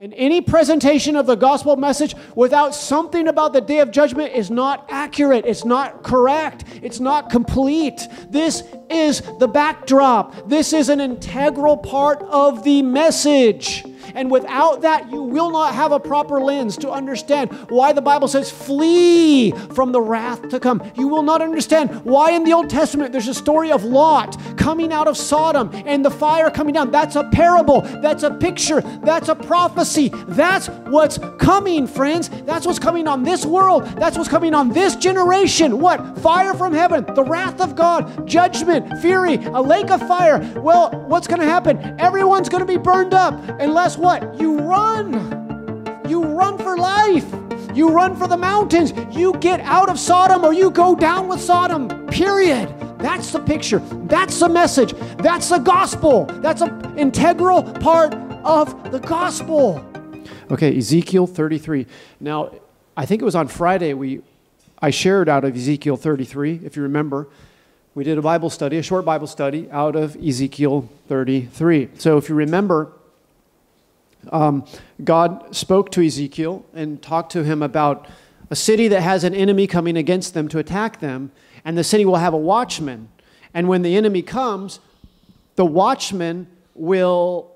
And any presentation of the gospel message without something about the day of judgment is not accurate. It's not correct. It's not complete. This is the backdrop. This is an integral part of the message. And without that, you will not have a proper lens to understand why the Bible says flee from the wrath to come. You will not understand why in the Old Testament there's a story of Lot coming out of Sodom and the fire coming down. That's a parable. That's a picture. That's a prophecy. That's what's coming, friends. That's what's coming on this world. That's what's coming on this generation. What? Fire from heaven, the wrath of God, judgment, fury, a lake of fire. Well, what's going to happen? Everyone's going to be burned up unless what? You run. You run for life. You run for the mountains. You get out of Sodom or you go down with Sodom, period. That's the picture. That's the message. That's the gospel. That's an integral part of the gospel. Okay, Ezekiel 33. Now, I think it was on Friday I shared out of Ezekiel 33, if you remember. We did a Bible study, a short Bible study out of Ezekiel 33. So if you remember, God spoke to Ezekiel and talked to him about a city that has an enemy coming against them to attack them, and the city will have a watchman. And when the enemy comes, the watchman will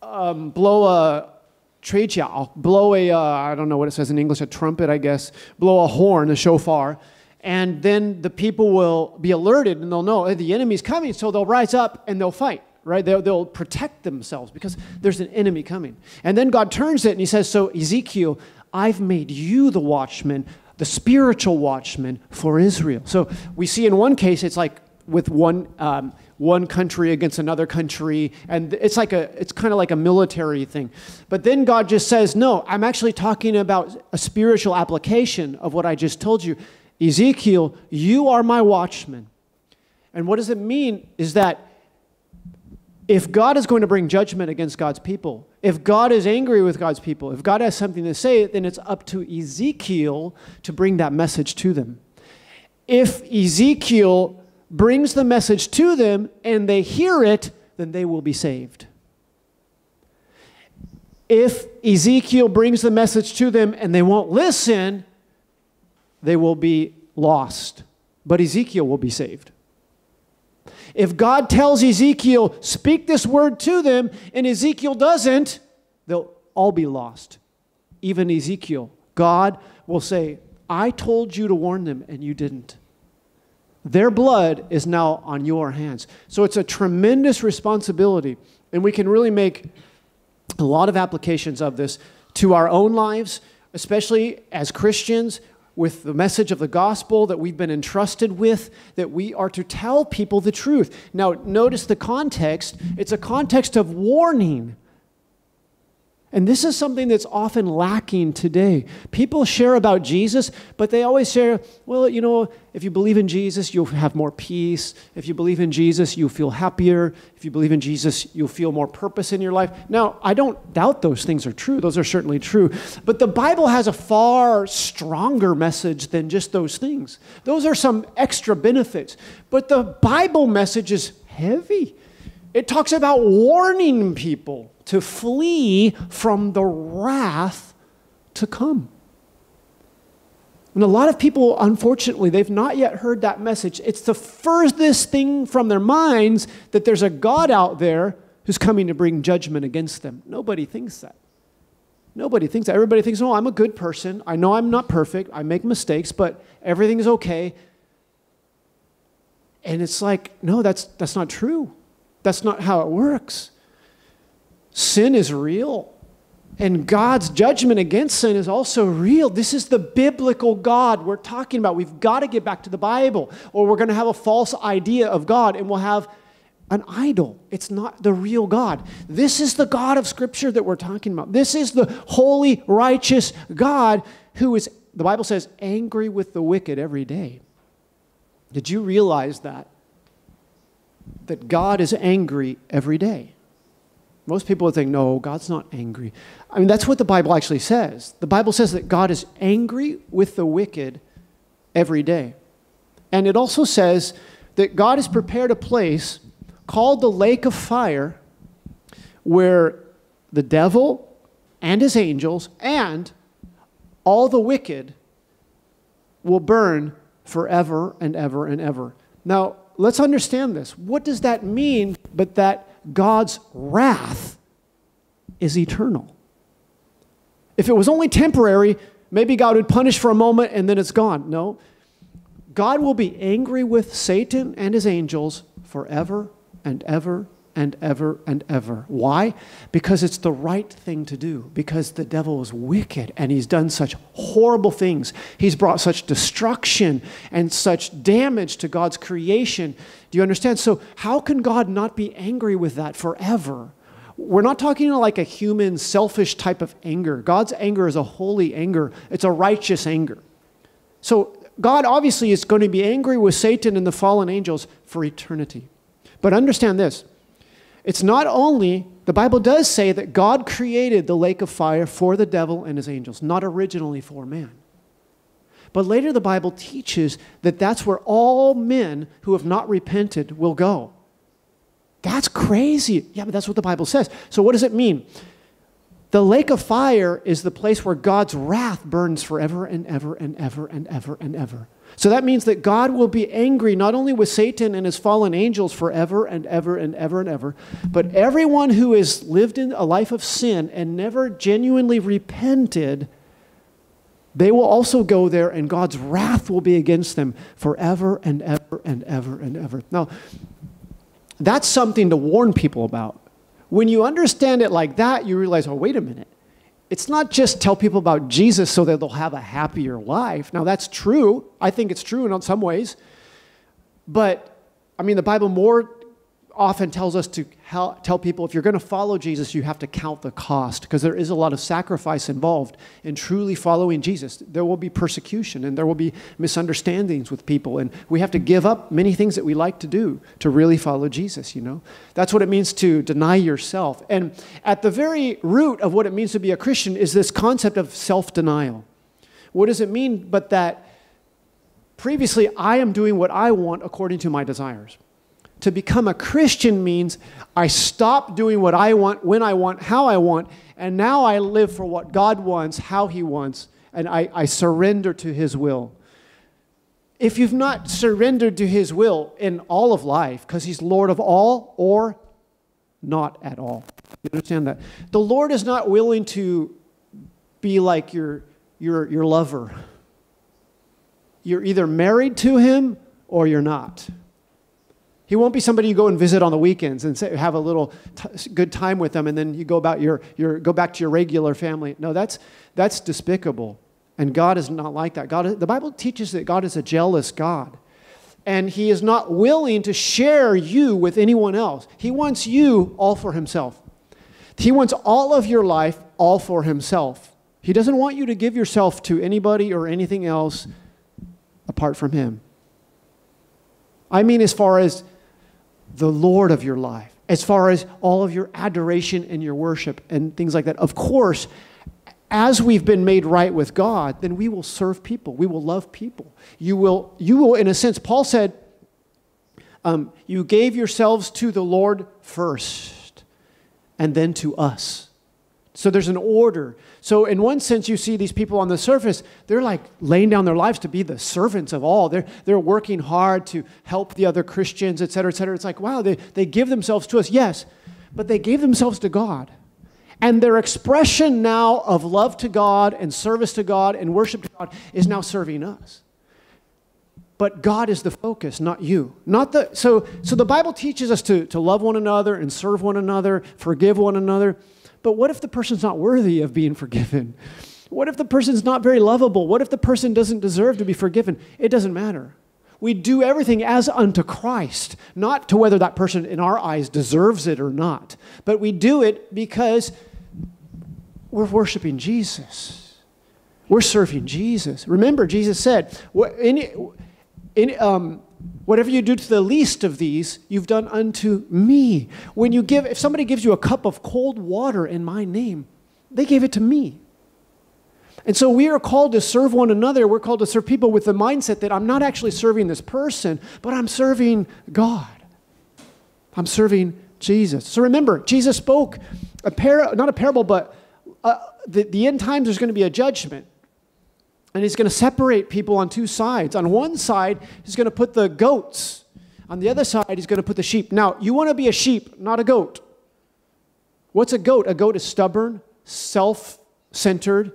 blow a, I don't know what it says in English, a trumpet, I guess, blow a horn, a shofar, and then the people will be alerted and they'll know, hey, the enemy's coming, so they'll rise up and they'll fight. Right? They'll protect themselves because there's an enemy coming. And then God turns it and he says, so Ezekiel, I've made you the watchman, the spiritual watchman for Israel. So we see in one case, it's like with one country against another country. And it's kind of like a military thing. But then God just says, no, I'm actually talking about a spiritual application of what I just told you. Ezekiel, you are my watchman. And what does it mean is that if God is going to bring judgment against God's people, if God is angry with God's people, if God has something to say, then it's up to Ezekiel to bring that message to them. If Ezekiel brings the message to them and they hear it, then they will be saved. If Ezekiel brings the message to them and they won't listen, they will be lost. But Ezekiel will be saved. If God tells Ezekiel, speak this word to them, and Ezekiel doesn't, they'll all be lost. Even Ezekiel. God will say, I told you to warn them, and you didn't. Their blood is now on your hands. So it's a tremendous responsibility, and we can really make a lot of applications of this to our own lives, especially as Christians, with the message of the gospel that we've been entrusted with, that we are to tell people the truth. Now, notice the context. It's a context of warning. And this is something that's often lacking today. People share about Jesus, but they always share, well, you know, if you believe in Jesus, you'll have more peace. If you believe in Jesus, you'll feel happier. If you believe in Jesus, you'll feel more purpose in your life. Now, I don't doubt those things are true. Those are certainly true. But the Bible has a far stronger message than just those things. Those are some extra benefits. But the Bible message is heavy. It talks about warning people to flee from the wrath to come. And a lot of people, unfortunately, they've not yet heard that message. It's the furthest thing from their minds that there's a God out there who's coming to bring judgment against them. Nobody thinks that. Nobody thinks that. Everybody thinks, oh, I'm a good person. I know I'm not perfect. I make mistakes, but everything's okay. And it's like, no, that's not true. That's not how it works. Sin is real, and God's judgment against sin is also real. This is the biblical God we're talking about. We've got to get back to the Bible, or we're going to have a false idea of God, and we'll have an idol. It's not the real God. This is the God of Scripture that we're talking about. This is the holy, righteous God who is, the Bible says, angry with the wicked every day. Did you realize that? That God is angry every day. Most people would think, no, God's not angry. I mean, that's what the Bible actually says. The Bible says that God is angry with the wicked every day. And it also says that God has prepared a place called the Lake of Fire where the devil and his angels and all the wicked will burn forever and ever and ever. Now, let's understand this. What does that mean but that God's wrath is eternal? If it was only temporary, maybe God would punish for a moment and then it's gone. No. God will be angry with Satan and his angels forever and ever and ever and ever. Why? Because it's the right thing to do. Because the devil is wicked and he's done such horrible things. He's brought such destruction and such damage to God's creation. Do you understand? So how can God not be angry with that forever? We're not talking like a human, selfish type of anger. God's anger is a holy anger. It's a righteous anger. So God obviously is going to be angry with Satan and the fallen angels for eternity. But understand this. It's not only, the Bible does say that God created the lake of fire for the devil and his angels, not originally for man. But later the Bible teaches that that's where all men who have not repented will go. That's crazy. Yeah, but that's what the Bible says. So what does it mean? The lake of fire is the place where God's wrath burns forever and ever and ever and ever and ever. So that means that God will be angry not only with Satan and his fallen angels forever and ever and ever and ever, but everyone who has lived in a life of sin and never genuinely repented, they will also go there and God's wrath will be against them forever and ever and ever and ever. Now, that's something to warn people about. When you understand it like that, you realize, oh, wait a minute. It's not just tell people about Jesus so that they'll have a happier life. Now, that's true. I think it's true in some ways. But, I mean, the Bible more often tells us to tell people if you're going to follow Jesus, you have to count the cost because there is a lot of sacrifice involved in truly following Jesus. There will be persecution and there will be misunderstandings with people. And we have to give up many things that we like to do to really follow Jesus, you know. That's what it means to deny yourself. And at the very root of what it means to be a Christian is this concept of self-denial. What does it mean but that previously I am doing what I want according to my desires? To become a Christian means I stop doing what I want, when I want, how I want, and now I live for what God wants, how He wants, and I surrender to His will. If you've not surrendered to His will in all of life, because He's Lord of all or not at all. You understand that? The Lord is not willing to be like your lover. You're either married to Him or you're not. He won't be somebody you go and visit on the weekends and say, have a little good time with them and then you go about go back to your regular family. No, that's despicable. And God is not like that. The Bible teaches that God is a jealous God. And He is not willing to share you with anyone else. He wants you all for Himself. He wants all of your life all for Himself. He doesn't want you to give yourself to anybody or anything else apart from Him. I mean as far as the Lord of your life, as far as all of your adoration and your worship and things like that. Of course, as we've been made right with God, then we will serve people. We will love people. You will in a sense, Paul said, you gave yourselves to the Lord first and then to us. So there's an order. So in one sense, you see these people on the surface, they're like laying down their lives to be the servants of all. They're working hard to help the other Christians, et cetera, et cetera. It's like, wow, they give themselves to us, yes, but they gave themselves to God. And their expression now of love to God and service to God and worship to God is now serving us. But God is the focus, not you. So the Bible teaches us to love one another and serve one another, forgive one another. But what if the person's not worthy of being forgiven? What if the person's not very lovable? What if the person doesn't deserve to be forgiven? It doesn't matter. We do everything as unto Christ, not to whether that person in our eyes deserves it or not. But we do it because we're worshiping Jesus. We're serving Jesus. Remember, Jesus said, whatever you do to the least of these, you've done unto me. When you give, if somebody gives you a cup of cold water in my name, they gave it to me. And so we are called to serve one another. We're called to serve people with the mindset that I'm not actually serving this person, but I'm serving God. I'm serving Jesus. So remember, Jesus spoke, not a parable, but the end times, there's going to be a judgment. And he's going to separate people on two sides. On one side, he's going to put the goats. On the other side, he's going to put the sheep. Now, you want to be a sheep, not a goat. What's a goat? A goat is stubborn, self-centered,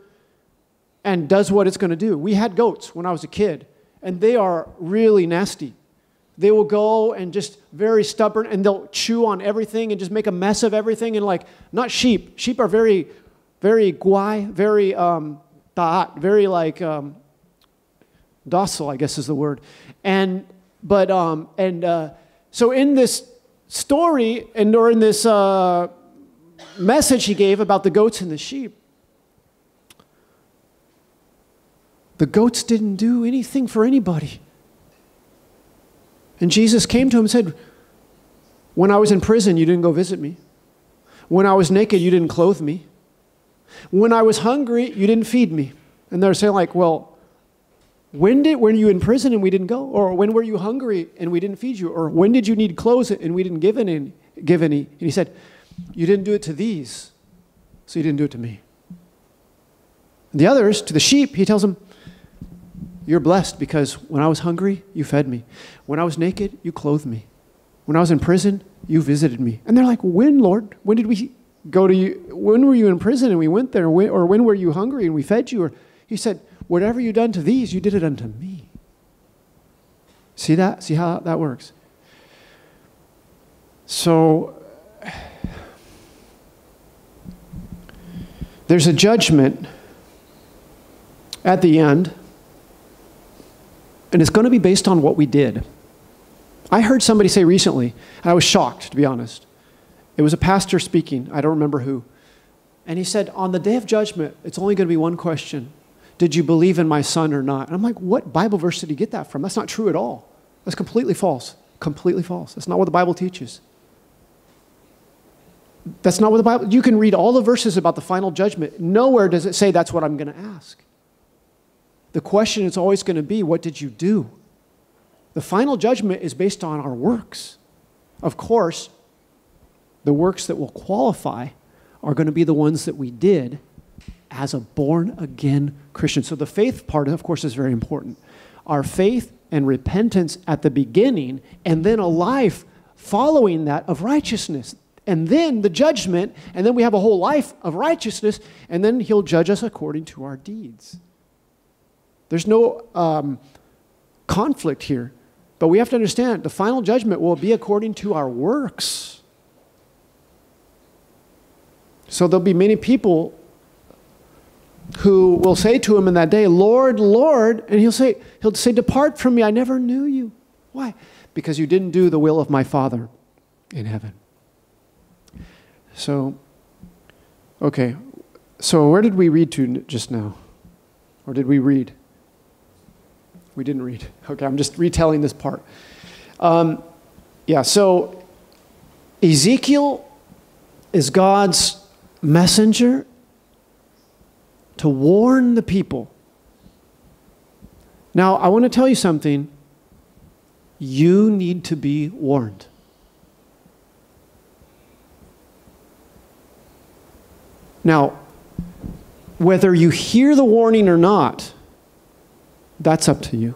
and does what it's going to do. We had goats when I was a kid, and they are really nasty. They will go and just very stubborn, and they'll chew on everything and just make a mess of everything. And like, not sheep. Sheep are very, very guai, very ta'at, very like docile, I guess is the word. So in this story, and or in this message he gave about the goats and the sheep, the goats didn't do anything for anybody. And Jesus came to him and said, when I was in prison, you didn't go visit me. When I was naked, you didn't clothe me. When I was hungry, you didn't feed me. And they're saying like, well, were you in prison and we didn't go? Or when were you hungry and we didn't feed you? Or when did you need clothes and we didn't give any? And he said, you didn't do it to these, so you didn't do it to me. And the others, to the sheep, he tells them, you're blessed because when I was hungry, you fed me. When I was naked, you clothed me. When I was in prison, you visited me. And they're like, when, Lord? When did we go to you? When were you in prison and we went there? Or when were you hungry and we fed you? Or he said, whatever you done to these, you did it unto me. See that? See how that works? So there's a judgment at the end. And it's going to be based on what we did. I heard somebody say recently, and I was shocked, to be honest. It was a pastor speaking. I don't remember who. And he said, on the day of judgment, it's only going to be one question. Did you believe in my son or not? And I'm like, what Bible verse did he get that from? That's not true at all. That's completely false. Completely false. That's not what the Bible teaches. That's not what the Bible... You can read all the verses about the final judgment. Nowhere does it say that's what I'm going to ask. The question is always going to be, what did you do? The final judgment is based on our works. Of course, the works that will qualify are going to be the ones that we did as a born-again Christian. So the faith part, of course, is very important. Our faith and repentance at the beginning, and then a life following that of righteousness. And then the judgment, and then we have a whole life of righteousness, and then he'll judge us according to our deeds. There's no conflict here, but we have to understand the final judgment will be according to our works. So there'll be many people who will say to him in that day, Lord, Lord, and he'll say, depart from me, I never knew you. Why? Because you didn't do the will of my Father in heaven. So, okay, so where did we read to just now? Or did we read? We didn't read. Okay, I'm just retelling this part. So Ezekiel is God's messenger to warn the people. Now, I want to tell you something. You need to be warned. Now, whether you hear the warning or not, that's up to you.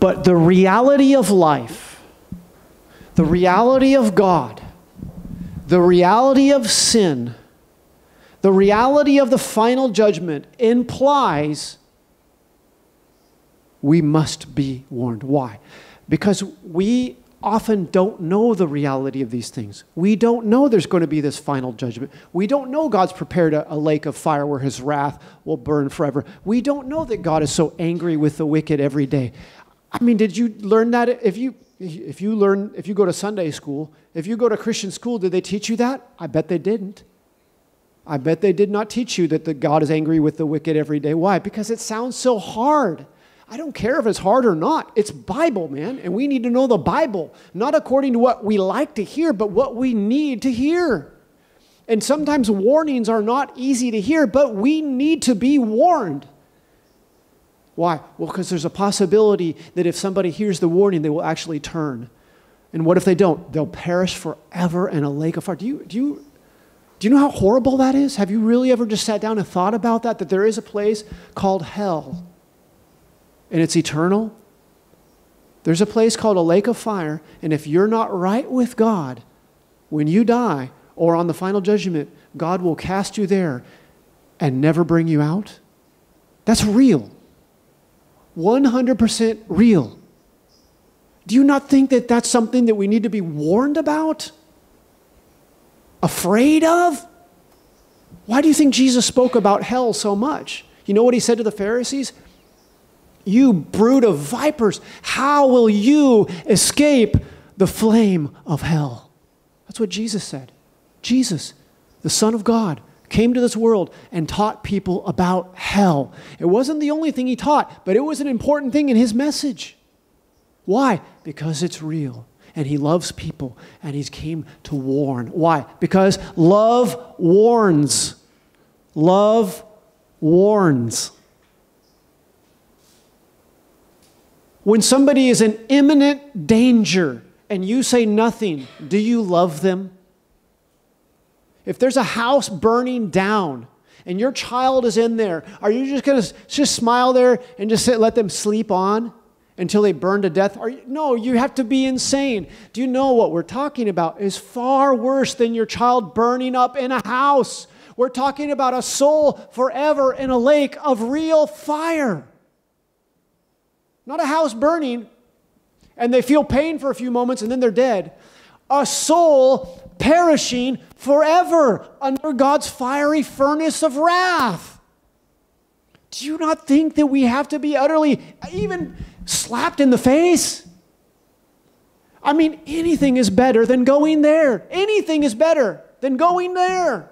But the reality of life, the reality of God, the reality of sin, the reality of the final judgment implies we must be warned. Why? Because we often don't know the reality of these things. We don't know there's going to be this final judgment. We don't know God's prepared a lake of fire where his wrath will burn forever. We don't know that God is so angry with the wicked every day. I mean, did you learn that? If you go to Sunday school, if you go to Christian school, did they teach you that? I bet they didn't. I bet they did not teach you that God is angry with the wicked every day. Why? Because it sounds so hard. I don't care if it's hard or not. It's Bible, man, and we need to know the Bible, not according to what we like to hear, but what we need to hear. And sometimes warnings are not easy to hear, but we need to be warned. Why? Well, because there's a possibility that if somebody hears the warning, they will actually turn. And what if they don't? They'll perish forever in a lake of fire. Do you Do you know how horrible that is? Have you really ever just sat down and thought about that? That there is a place called hell, and it's eternal. There's a place called a lake of fire, and if you're not right with God, when you die or on the final judgment, God will cast you there and never bring you out. That's real. 100% real. Do you not think that that's something that we need to be warned about? Afraid of? Why do you think Jesus spoke about hell so much? You know what he said to the Pharisees? You brood of vipers, how will you escape the flame of hell? That's what Jesus said. Jesus, the Son of God, came to this world and taught people about hell. It wasn't the only thing he taught, but it was an important thing in his message. Why? Because it's real. And he loves people, and he's came to warn. Why? Because love warns. Love warns. When somebody is in imminent danger and you say nothing, do you love them? If there's a house burning down and your child is in there, are you just going to just smile there and just let them sleep on until they burn to death? No, you have to be insane. Do you know what we're talking about is far worse than your child burning up in a house? We're talking about a soul forever in a lake of real fire. Not a house burning, and they feel pain for a few moments, and then they're dead. A soul perishing forever under God's fiery furnace of wrath. Do you not think that we have to be utterly, even slapped in the face? I mean, anything is better than going there. Anything is better than going there.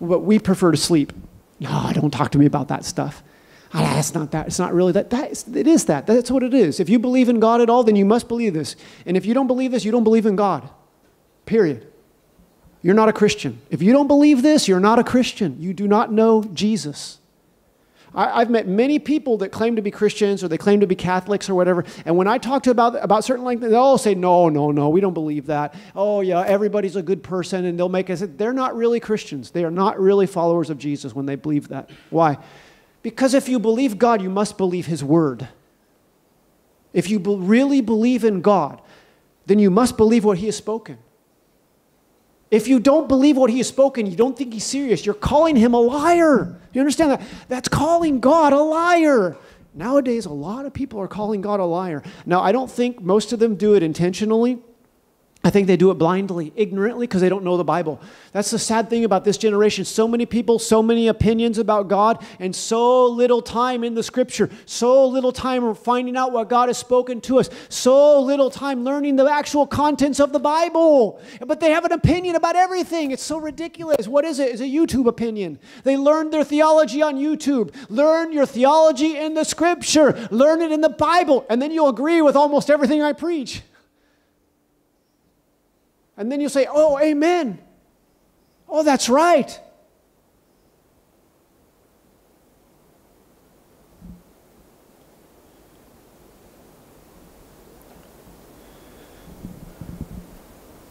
But we prefer to sleep. No, don't talk to me about that stuff. Ah, it's not that. It's not really that. It is that. That's what it is. If you believe in God at all, then you must believe this. And if you don't believe this, you don't believe in God. Period. You're not a Christian. If you don't believe this, you're not a Christian. You do not know Jesus. I've met many people that claim to be Christians or they claim to be Catholics or whatever. And when I talk to about certain things, they all say, no, we don't believe that. Oh, yeah, everybody's a good person and they'll make us. They're not really Christians. They are not really followers of Jesus when they believe that. Why? Because if you believe God, you must believe His Word. If you really believe in God, then you must believe what He has spoken. If you don't believe what He has spoken, you don't think He's serious. You're calling Him a liar. You understand that? That's calling God a liar. Nowadays, a lot of people are calling God a liar. Now, I don't think most of them do it intentionally. I think they do it blindly, ignorantly, because they don't know the Bible. That's the sad thing about this generation. So many people, so many opinions about God, and so little time in the Scripture, so little time finding out what God has spoken to us, so little time learning the actual contents of the Bible. But they have an opinion about everything. It's so ridiculous. What is it? It's a YouTube opinion. They learned their theology on YouTube. Learn your theology in the Scripture. Learn it in the Bible, and then you'll agree with almost everything I preach. And then you say, oh, amen. Oh, that's right.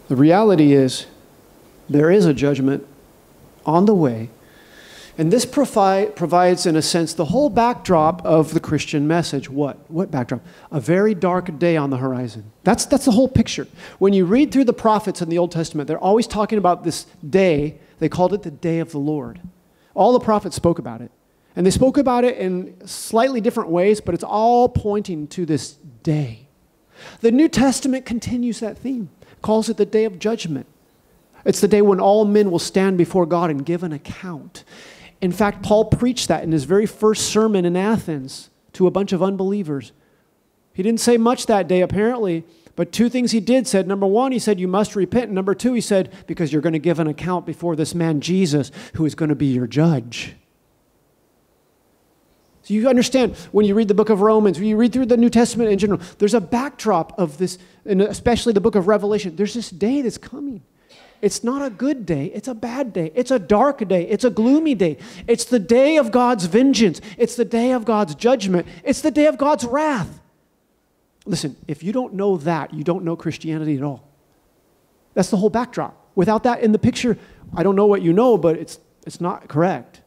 The reality is there is a judgment on the way. And this provides, in a sense, the whole backdrop of the Christian message. What backdrop? A very dark day on the horizon. That's the whole picture. When you read through the prophets in the Old Testament, they're always talking about this day. They called it the day of the Lord. All the prophets spoke about it. And they spoke about it in slightly different ways, but it's all pointing to this day. The New Testament continues that theme. Calls it the day of judgment. It's the day when all men will stand before God and give an account. In fact, Paul preached that in his very first sermon in Athens to a bunch of unbelievers. He didn't say much that day, apparently, but two things he did said. Number one, he said, you must repent. And number two, he said, because you're going to give an account before this man, Jesus, who is going to be your judge. So you understand, when you read the book of Romans, when you read through the New Testament in general, there's a backdrop of this, and especially the book of Revelation. There's this day that's coming. It's not a good day. It's a bad day. It's a dark day. It's a gloomy day. It's the day of God's vengeance. It's the day of God's judgment. It's the day of God's wrath. Listen, if you don't know that, you don't know Christianity at all. That's the whole backdrop. Without that in the picture, I don't know what you know, but it's not correct.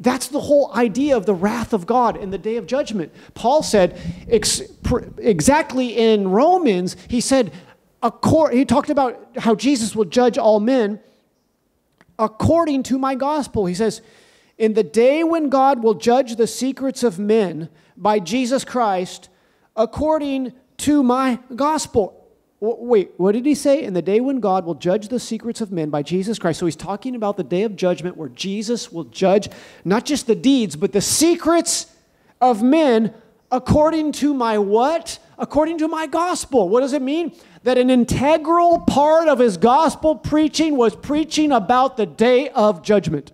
That's the whole idea of the wrath of God in the day of judgment. Paul said exactly in Romans, he said, he talked about how Jesus will judge all men according to my gospel. He says, in the day when God will judge the secrets of men by Jesus Christ according to my gospel. Wait, what did he say? In the day when God will judge the secrets of men by Jesus Christ. So he's talking about the day of judgment where Jesus will judge not just the deeds, but the secrets of men according to my what? According to my gospel. What does it mean? That an integral part of his gospel preaching was preaching about the day of judgment.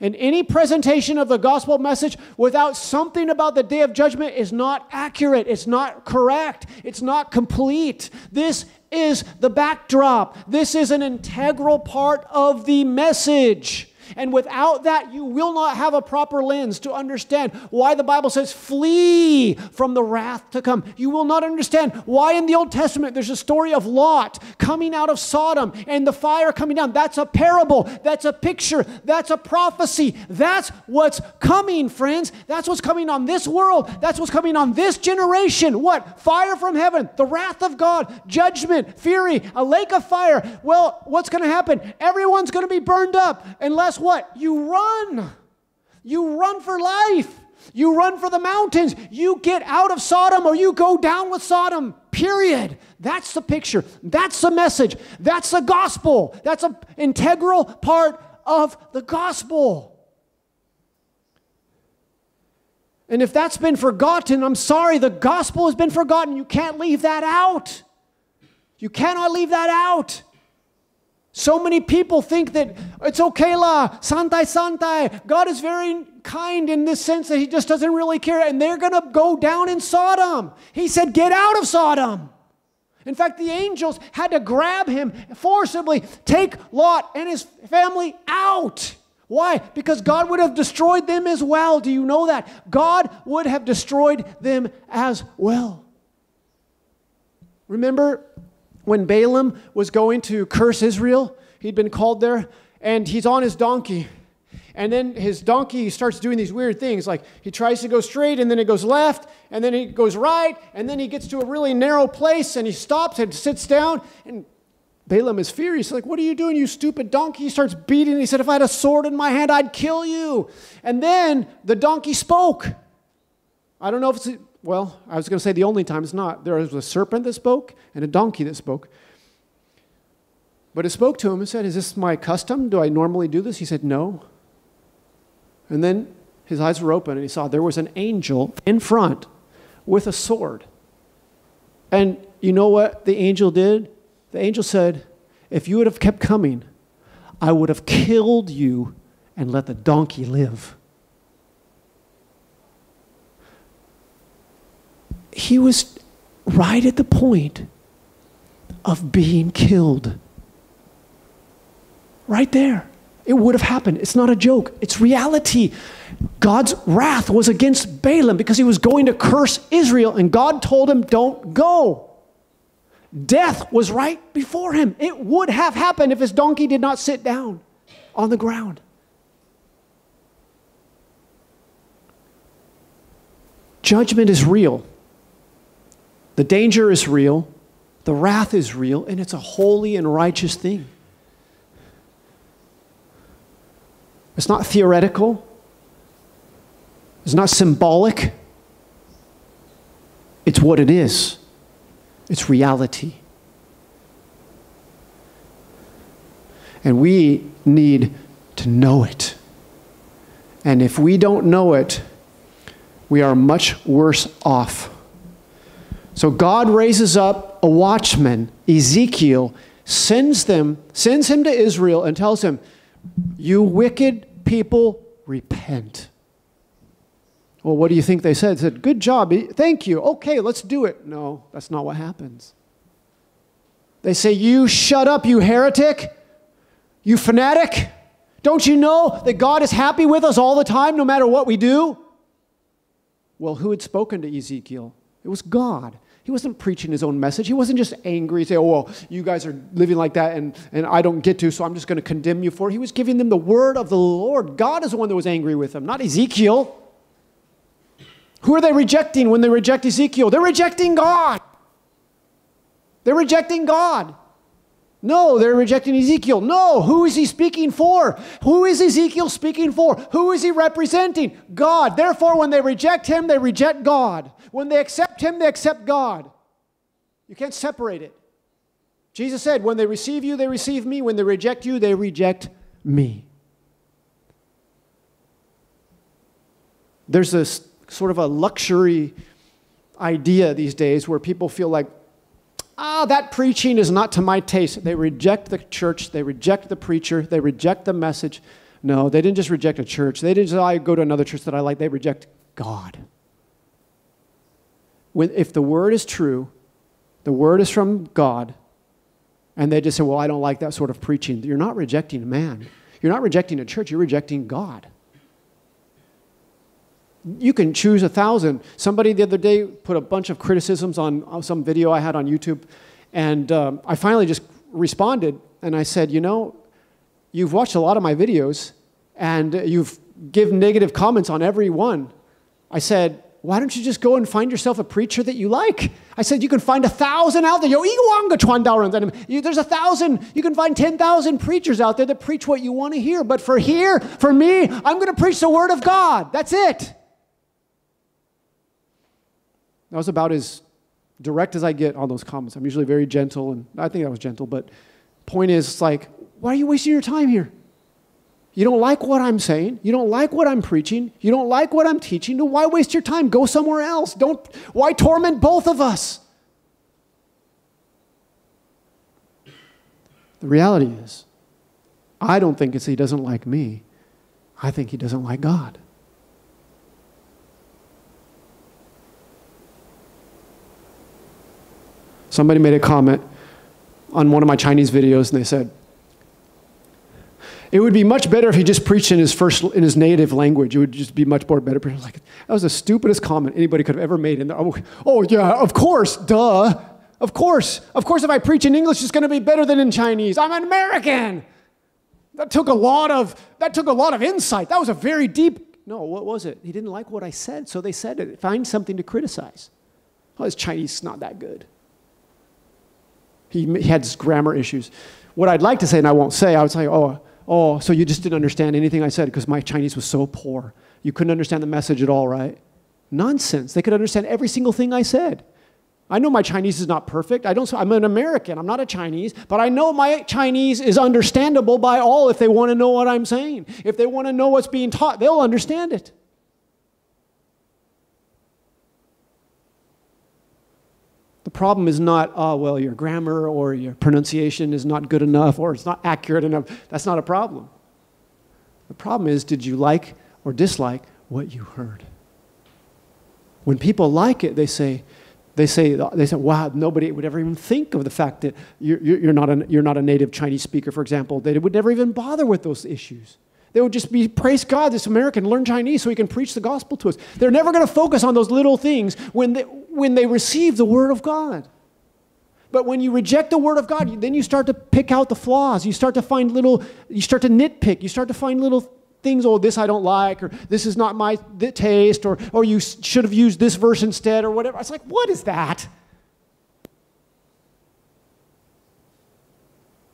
And any presentation of the gospel message without something about the day of judgment is not accurate. It's not correct. It's not complete. This is the backdrop. This is an integral part of the message. And without that, you will not have a proper lens to understand why the Bible says flee from the wrath to come. You will not understand why in the Old Testament there's a story of Lot coming out of Sodom and the fire coming down. That's a parable. That's a picture. That's a prophecy. That's what's coming, friends. That's what's coming on this world. That's what's coming on this generation. What? Fire from heaven, the wrath of God, judgment, fury, a lake of fire. Well, what's going to happen? Everyone's going to be burned up unless what? You run. You run for life. You run for the mountains. You get out of Sodom or you go down with Sodom, period. That's the picture. That's the message. That's the gospel. That's an integral part of the gospel. And if that's been forgotten, I'm sorry, the gospel has been forgotten. You can't leave that out. You cannot leave that out. So many people think that it's okay la, santai santai. God is very kind in this sense that he just doesn't really care. And they're going to go down in Sodom. He said, get out of Sodom. In fact, the angels had to grab him forcibly, take Lot and his family out. Why? Because God would have destroyed them as well. Do you know that? God would have destroyed them as well. Remember, when Balaam was going to curse Israel, he'd been called there, and he's on his donkey. And then his donkey starts doing these weird things, like he tries to go straight, and then it goes left, and then it goes right, and then he gets to a really narrow place, and he stops and sits down, and Balaam is furious. He's like, what are you doing, you stupid donkey? He starts beating. He said, if I had a sword in my hand, I'd kill you. And then the donkey spoke. I don't know if it's... Well, I was going to say the only time it's not. There was a serpent that spoke and a donkey that spoke. But it spoke to him and said, is this my custom? Do I normally do this? He said, no. And then his eyes were open and he saw there was an angel in front with a sword. And you know what the angel did? The angel said, if you would have kept coming, I would have killed you and let the donkey live. He was right at the point of being killed. Right there. It would have happened. It's not a joke. It's reality. God's wrath was against Balaam because he was going to curse Israel, and God told him, don't go. Death was right before him. It would have happened if his donkey did not sit down on the ground. Judgment is real. The danger is real, the wrath is real, and it's a holy and righteous thing. It's not theoretical. It's not symbolic. It's what it is. It's reality. And we need to know it. And if we don't know it, we are much worse off. So God raises up a watchman, Ezekiel, sends him to Israel and tells him, you wicked people, repent. Well, what do you think they said? They said, good job, thank you, okay, let's do it. No, that's not what happens. They say, you shut up, you heretic, you fanatic. Don't you know that God is happy with us all the time, no matter what we do? Well, who had spoken to Ezekiel? It was God. He wasn't preaching his own message. He wasn't just angry, saying, oh, well, you guys are living like that and I don't get to, so I'm just going to condemn you for it. He was giving them the word of the Lord. God is the one that was angry with them, not Ezekiel. Who are they rejecting when they reject Ezekiel? They're rejecting God. They're rejecting God. No, they're rejecting Ezekiel. No, who is he speaking for? Who is Ezekiel speaking for? Who is he representing? God. Therefore, when they reject him, they reject God. When they accept him, they accept God. You can't separate it. Jesus said, when they receive you, they receive me. When they reject you, they reject me. There's this sort of a luxury idea these days where people feel like, that preaching is not to my taste. They reject the church. They reject the preacher. They reject the message. No, they didn't just reject a church. They didn't just, I go to another church that I like. They reject God. If the word is true, the word is from God, and they just say, well, I don't like that sort of preaching. You're not rejecting man. You're not rejecting a church. You're rejecting God. You can choose 1,000. Somebody the other day put a bunch of criticisms on some video I had on YouTube, and I finally just responded, and I said, you know, you've watched a lot of my videos, and you've given negative comments on every one. I said, why don't you just go and find yourself a preacher that you like? I said, you can find 1,000 out there. There's 1,000. You can find 10,000 preachers out there that preach what you want to hear. But for here, for me, I'm going to preach the word of God. That's it. That was about as direct as I get on those comments. I'm usually very gentle, and I think I was gentle, but point is, it's like, why are you wasting your time here? You don't like what I'm saying. You don't like what I'm preaching. You don't like what I'm teaching. Then why waste your time? Go somewhere else. Why torment both of us? The reality is, I don't think it's he doesn't like me. I think he doesn't like God. Somebody made a comment on one of my Chinese videos, and they said, it would be much better if he just preached in his native language. It would just be much more better. I was like, that was the stupidest comment anybody could have ever made. And oh, yeah, of course, duh. Of course. Of course, if I preach in English, it's going to be better than in Chinese. I'm an American. That took a lot of insight. That was a very deep, no, what was it? He didn't like what I said, so they said it. Find something to criticize. Oh, his Chinese is not that good. He had grammar issues. What I'd like to say, and I won't say, I would say, oh, so you just didn't understand anything I said because my Chinese was so poor. You couldn't understand the message at all, right? Nonsense. They could understand every single thing I said. I know my Chinese is not perfect. I'm an American. I'm not a Chinese. But I know my Chinese is understandable by all if they want to know what I'm saying. If they want to know what's being taught, they'll understand it. The problem is not, oh, well, your grammar or your pronunciation is not good enough or it's not accurate enough. That's not a problem. The problem is, did you like or dislike what you heard? When people like it, they say, wow, nobody would ever even think of the fact that you're not a native Chinese speaker, for example. They would never even bother with those issues. They would just be, praise God, this American learned Chinese so he can preach the gospel to us. They're never going to focus on those little things when they receive the word of God. But when you reject the word of God, then you start to pick out the flaws. You start to nitpick. You start to find little things, oh, this I don't like, or this is not my taste, or you should have used this verse instead, or whatever. It's like, what is that?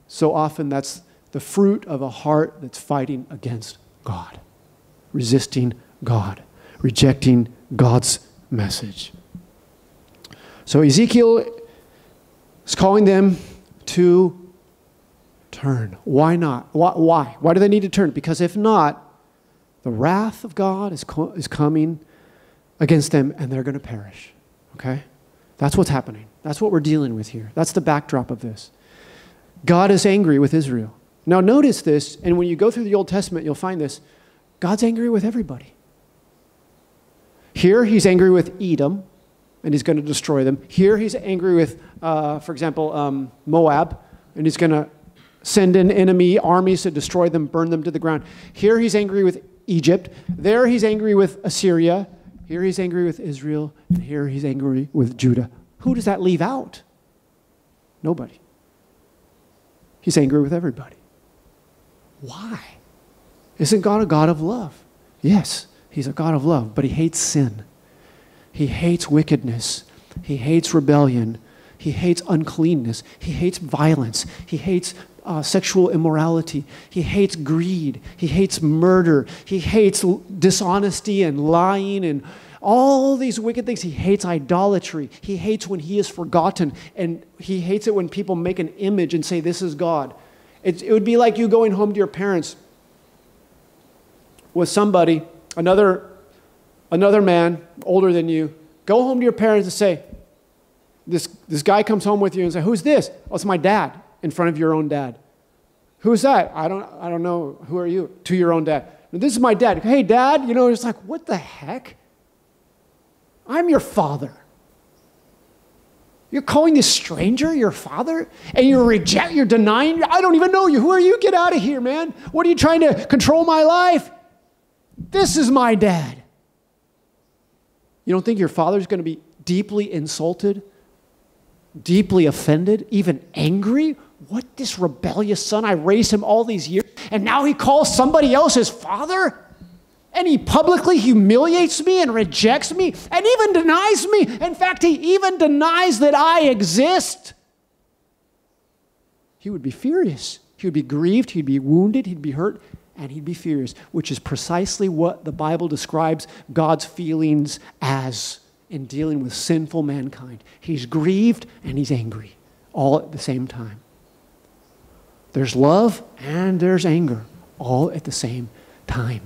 So often that's the fruit of a heart that's fighting against God, resisting God, rejecting God's message. So Ezekiel is calling them to turn. Why not? Why? Why do they need to turn? Because if not, the wrath of God is coming against them and they're going to perish. Okay? That's what's happening. That's what we're dealing with here. That's the backdrop of this. God is angry with Israel. Now notice this, and when you go through the Old Testament, you'll find this. God's angry with everybody. Here he's angry with Edom, and he's going to destroy them. Here he's angry with, for example, Moab, and he's going to send in enemy armies to destroy them, burn them to the ground. Here he's angry with Egypt. There he's angry with Assyria. Here he's angry with Israel, and here he's angry with Judah. Who does that leave out? Nobody. He's angry with everybody. Why? Isn't God a God of love? Yes, he's a God of love, but he hates sin. He hates wickedness. He hates rebellion. He hates uncleanness. He hates violence. He hates sexual immorality. He hates greed. He hates murder. He hates dishonesty and lying and all these wicked things. He hates idolatry. He hates when he is forgotten. And he hates it when people make an image and say, this is God. It would be like you going home to your parents with somebody, another man older than you. Go home to your parents and say, this guy comes home with you and say, who's this? Oh, it's my dad, in front of your own dad. Who's that? I don't know. Who are you? To your own dad. This is my dad. Hey, Dad. You know, it's like, what the heck? I'm your father. You're calling this stranger your father? And you're denying, I don't even know you. Who are you? Get out of here, man. What are you trying to control my life? This is my dad. You don't think your father's going to be deeply insulted, deeply offended, even angry? What, this rebellious son, I raised him all these years, and now he calls somebody else his father? And he publicly humiliates me and rejects me and even denies me. In fact, he even denies that I exist. He would be furious. He would be grieved. He'd be wounded. He'd be hurt. And he'd be furious, which is precisely what the Bible describes God's feelings as in dealing with sinful mankind. He's grieved and he's angry all at the same time. There's love and there's anger all at the same time.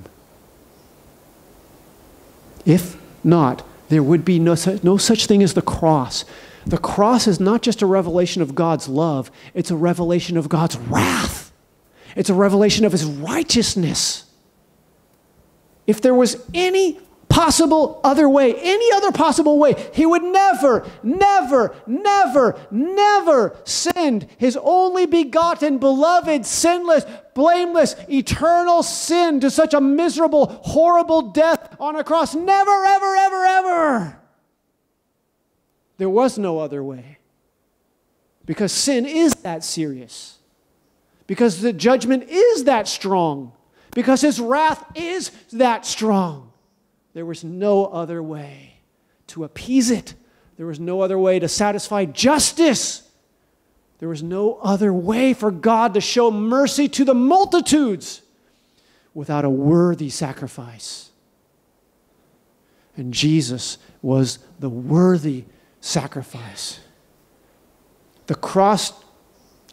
If not, there would be no such thing as the cross. The cross is not just a revelation of God's love. It's a revelation of God's wrath. It's a revelation of his righteousness. If there was any possible other way, any other possible way, he would never, never, never, never send his only begotten, beloved, sinless, blameless, eternal sin to such a miserable, horrible death on a cross. Never, ever, ever, ever. There was no other way, because sin is that serious, because the judgment is that strong, because his wrath is that strong. There was no other way to appease it. There was no other way to satisfy justice. There was no other way for God to show mercy to the multitudes without a worthy sacrifice. And Jesus was the worthy sacrifice. The cross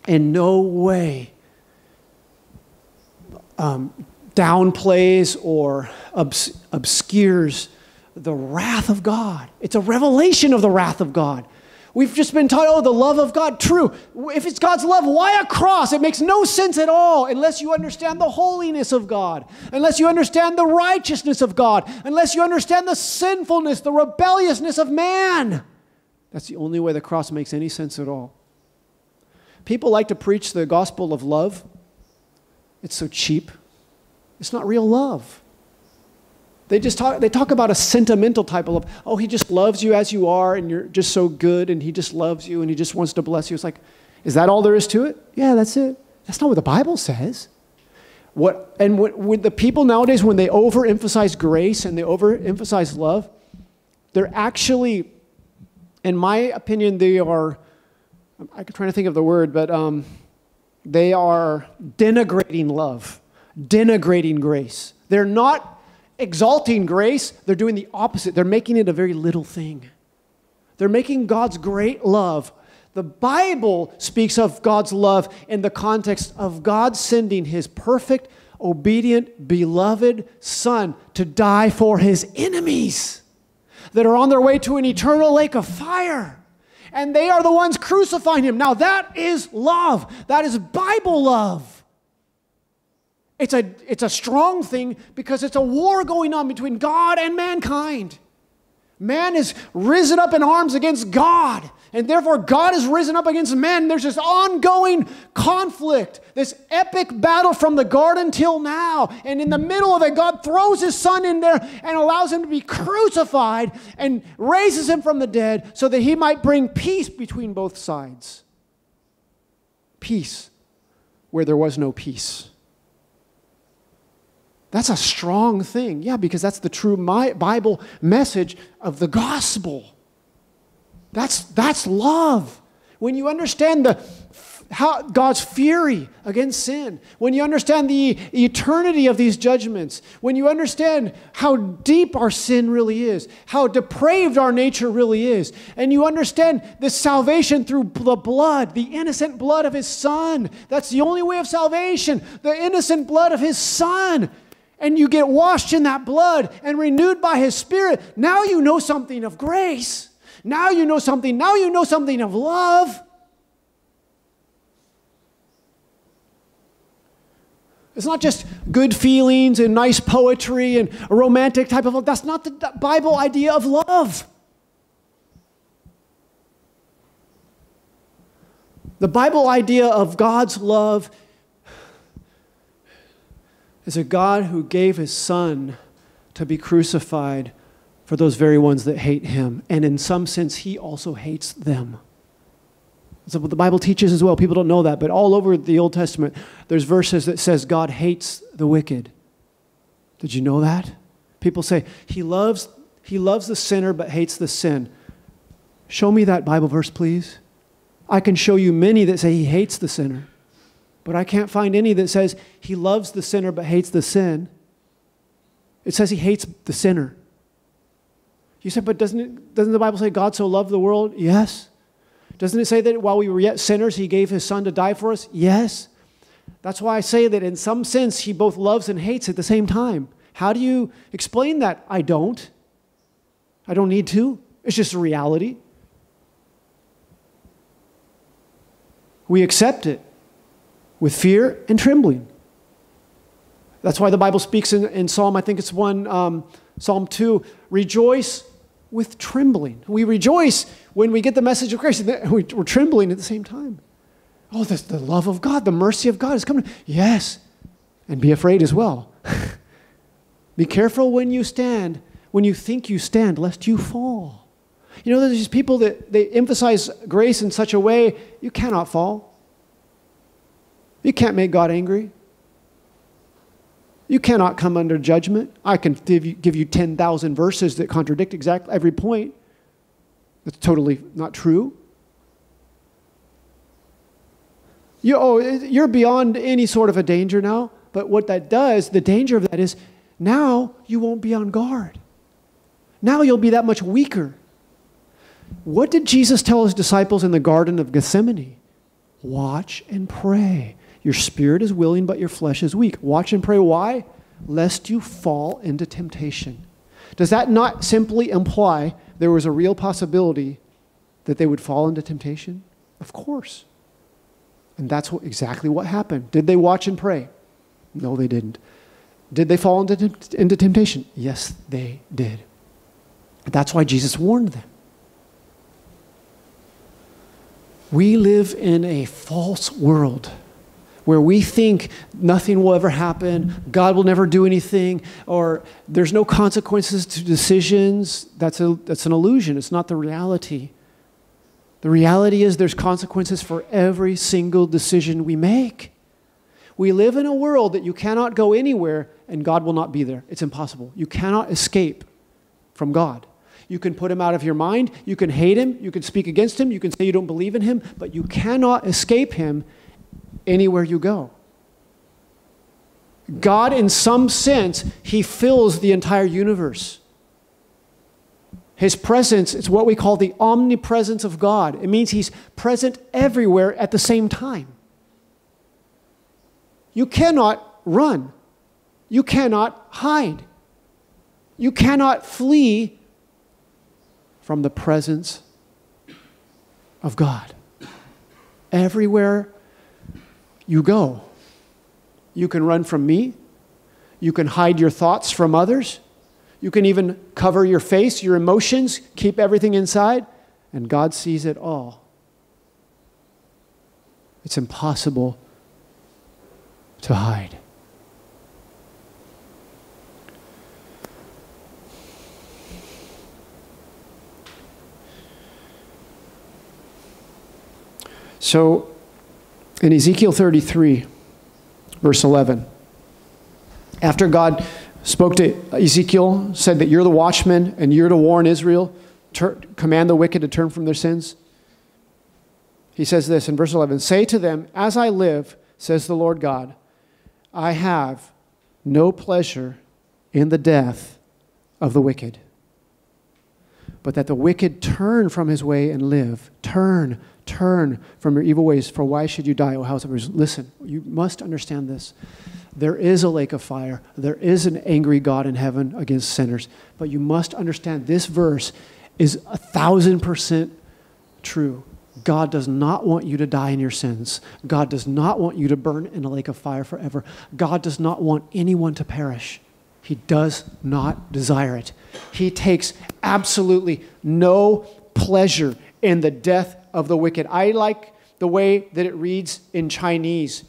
in no way downplays or obscures the wrath of God. It's a revelation of the wrath of God. We've just been taught, oh, the love of God, true. If it's God's love, why a cross? It makes no sense at all unless you understand the holiness of God, unless you understand the righteousness of God, unless you understand the sinfulness, the rebelliousness of man. That's the only way the cross makes any sense at all. People like to preach the gospel of love. It's so cheap. It's not real love. They talk about a sentimental type of love. Oh, he just loves you as you are, and you're just so good, and he just loves you, and he just wants to bless you. It's like, is that all there is to it? Yeah, that's it. That's not what the Bible says. When the people nowadays, when they overemphasize grace and they overemphasize love, they're actually, in my opinion, they are, I'm trying to think of the word, but they are denigrating love. Denigrating grace. They're not exalting grace. They're doing the opposite. They're making it a very little thing. They're making God's great love. The Bible speaks of God's love in the context of God sending his perfect, obedient, beloved Son to die for his enemies that are on their way to an eternal lake of fire. And they are the ones crucifying him. Now that is love. That is Bible love. It's a strong thing because it's a war going on between God and mankind. Man is risen up in arms against God, and therefore God is risen up against man. There's this ongoing conflict, this epic battle from the garden till now. And in the middle of it, God throws his son in there and allows him to be crucified and raises him from the dead so that he might bring peace between both sides. Peace where there was no peace. That's a strong thing. Yeah, because that's the true Bible message of the gospel. That's love. When you understand how God's fury against sin, when you understand the eternity of these judgments, when you understand how deep our sin really is, how depraved our nature really is, and you understand this salvation through the blood, the innocent blood of his son. That's the only way of salvation, the innocent blood of his son. And you get washed in that blood and renewed by his spirit. Now you know something of grace. Now you know something. Now you know something of love. It's not just good feelings and nice poetry and a romantic type of love. That's not the Bible idea of love. The Bible idea of God's love is a God who gave his son to be crucified for those very ones that hate him. And in some sense, he also hates them. That's what the Bible teaches as well. People don't know that, but all over the Old Testament, there's verses that says God hates the wicked. Did you know that? People say, he loves the sinner but hates the sin. Show me that Bible verse, please. I can show you many that say he hates the sinner. But I can't find any that says he loves the sinner but hates the sin. It says he hates the sinner. You said, but doesn't the Bible say God so loved the world? Yes. Doesn't it say that while we were yet sinners, he gave his son to die for us? Yes. That's why I say that in some sense, he both loves and hates at the same time. How do you explain that? I don't. I don't need to. It's just a reality. We accept it with fear and trembling. That's why the Bible speaks in Psalm, I think it's Psalm 2, rejoice with trembling. We rejoice when we get the message of Christ, and we're trembling at the same time. Oh, that's the love of God, the mercy of God is coming. Yes, and be afraid as well. Be careful when you stand, when you think you stand, lest you fall. You know, there's these people that they emphasize grace in such a way, you cannot fall. You can't make God angry. You cannot come under judgment. I can give you 10,000 verses that contradict exactly every point. That's totally not true. You're beyond any sort of a danger now, but what that does, the danger of that is now you won't be on guard. Now you'll be that much weaker. What did Jesus tell his disciples in the Garden of Gethsemane? Watch and pray. Your spirit is willing, but your flesh is weak. Watch and pray. Why? Lest you fall into temptation. Does that not simply imply there was a real possibility that they would fall into temptation? Of course. And that's exactly what happened. Did they watch and pray? No, they didn't. Did they fall into temptation? Yes, they did. That's why Jesus warned them. We live in a false world where we think nothing will ever happen, God will never do anything, or there's no consequences to decisions. That's an illusion. It's not the reality. The reality is there's consequences for every single decision we make. We live in a world that you cannot go anywhere and God will not be there. It's impossible. You cannot escape from God. You can put him out of your mind. You can hate him. You can speak against him. You can say you don't believe in him, but you cannot escape him anywhere you go. God, in some sense, he fills the entire universe. His presence is what we call the omnipresence of God. It means he's present everywhere at the same time. You cannot run. You cannot hide. You cannot flee from the presence of God. Everywhere you go, you can run from me. You can hide your thoughts from others. You can even cover your face, your emotions, keep everything inside, and God sees it all. It's impossible to hide. So, in Ezekiel 33, verse 11, after God spoke to Ezekiel, said that you're the watchman and you're to warn Israel, command the wicked to turn from their sins. He says this in verse 11, "Say to them, as I live, says the Lord God, I have no pleasure in the death of the wicked, but that the wicked turn from his way and live. Turn from your evil ways, for why should you die, O house of Israel?" Listen, you must understand this. There is a lake of fire. There is an angry God in heaven against sinners. But you must understand this verse is 1,000% true. God does not want you to die in your sins. God does not want you to burn in a lake of fire forever. God does not want anyone to perish. He does not desire it. He takes absolutely no pleasure in the death of the wicked. I like the way that it reads in Chinese.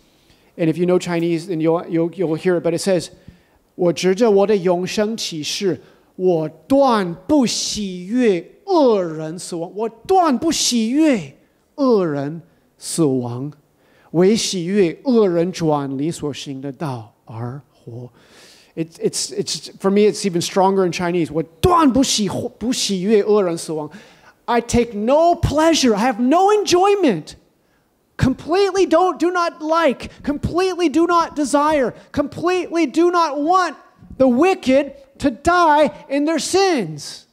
And if you know Chinese, then you'll hear it. But it says, 我执着我的永生起誓,我断不喜悦恶人死亡,我断不喜悦恶人死亡,唯喜悦恶人转离所行的道而活。 It's for me, it's even stronger in Chinese. 我断不喜悦恶人死亡。 I take no pleasure. I have no enjoyment. Completely do not like. Completely do not desire. Completely do not want the wicked to die in their sins.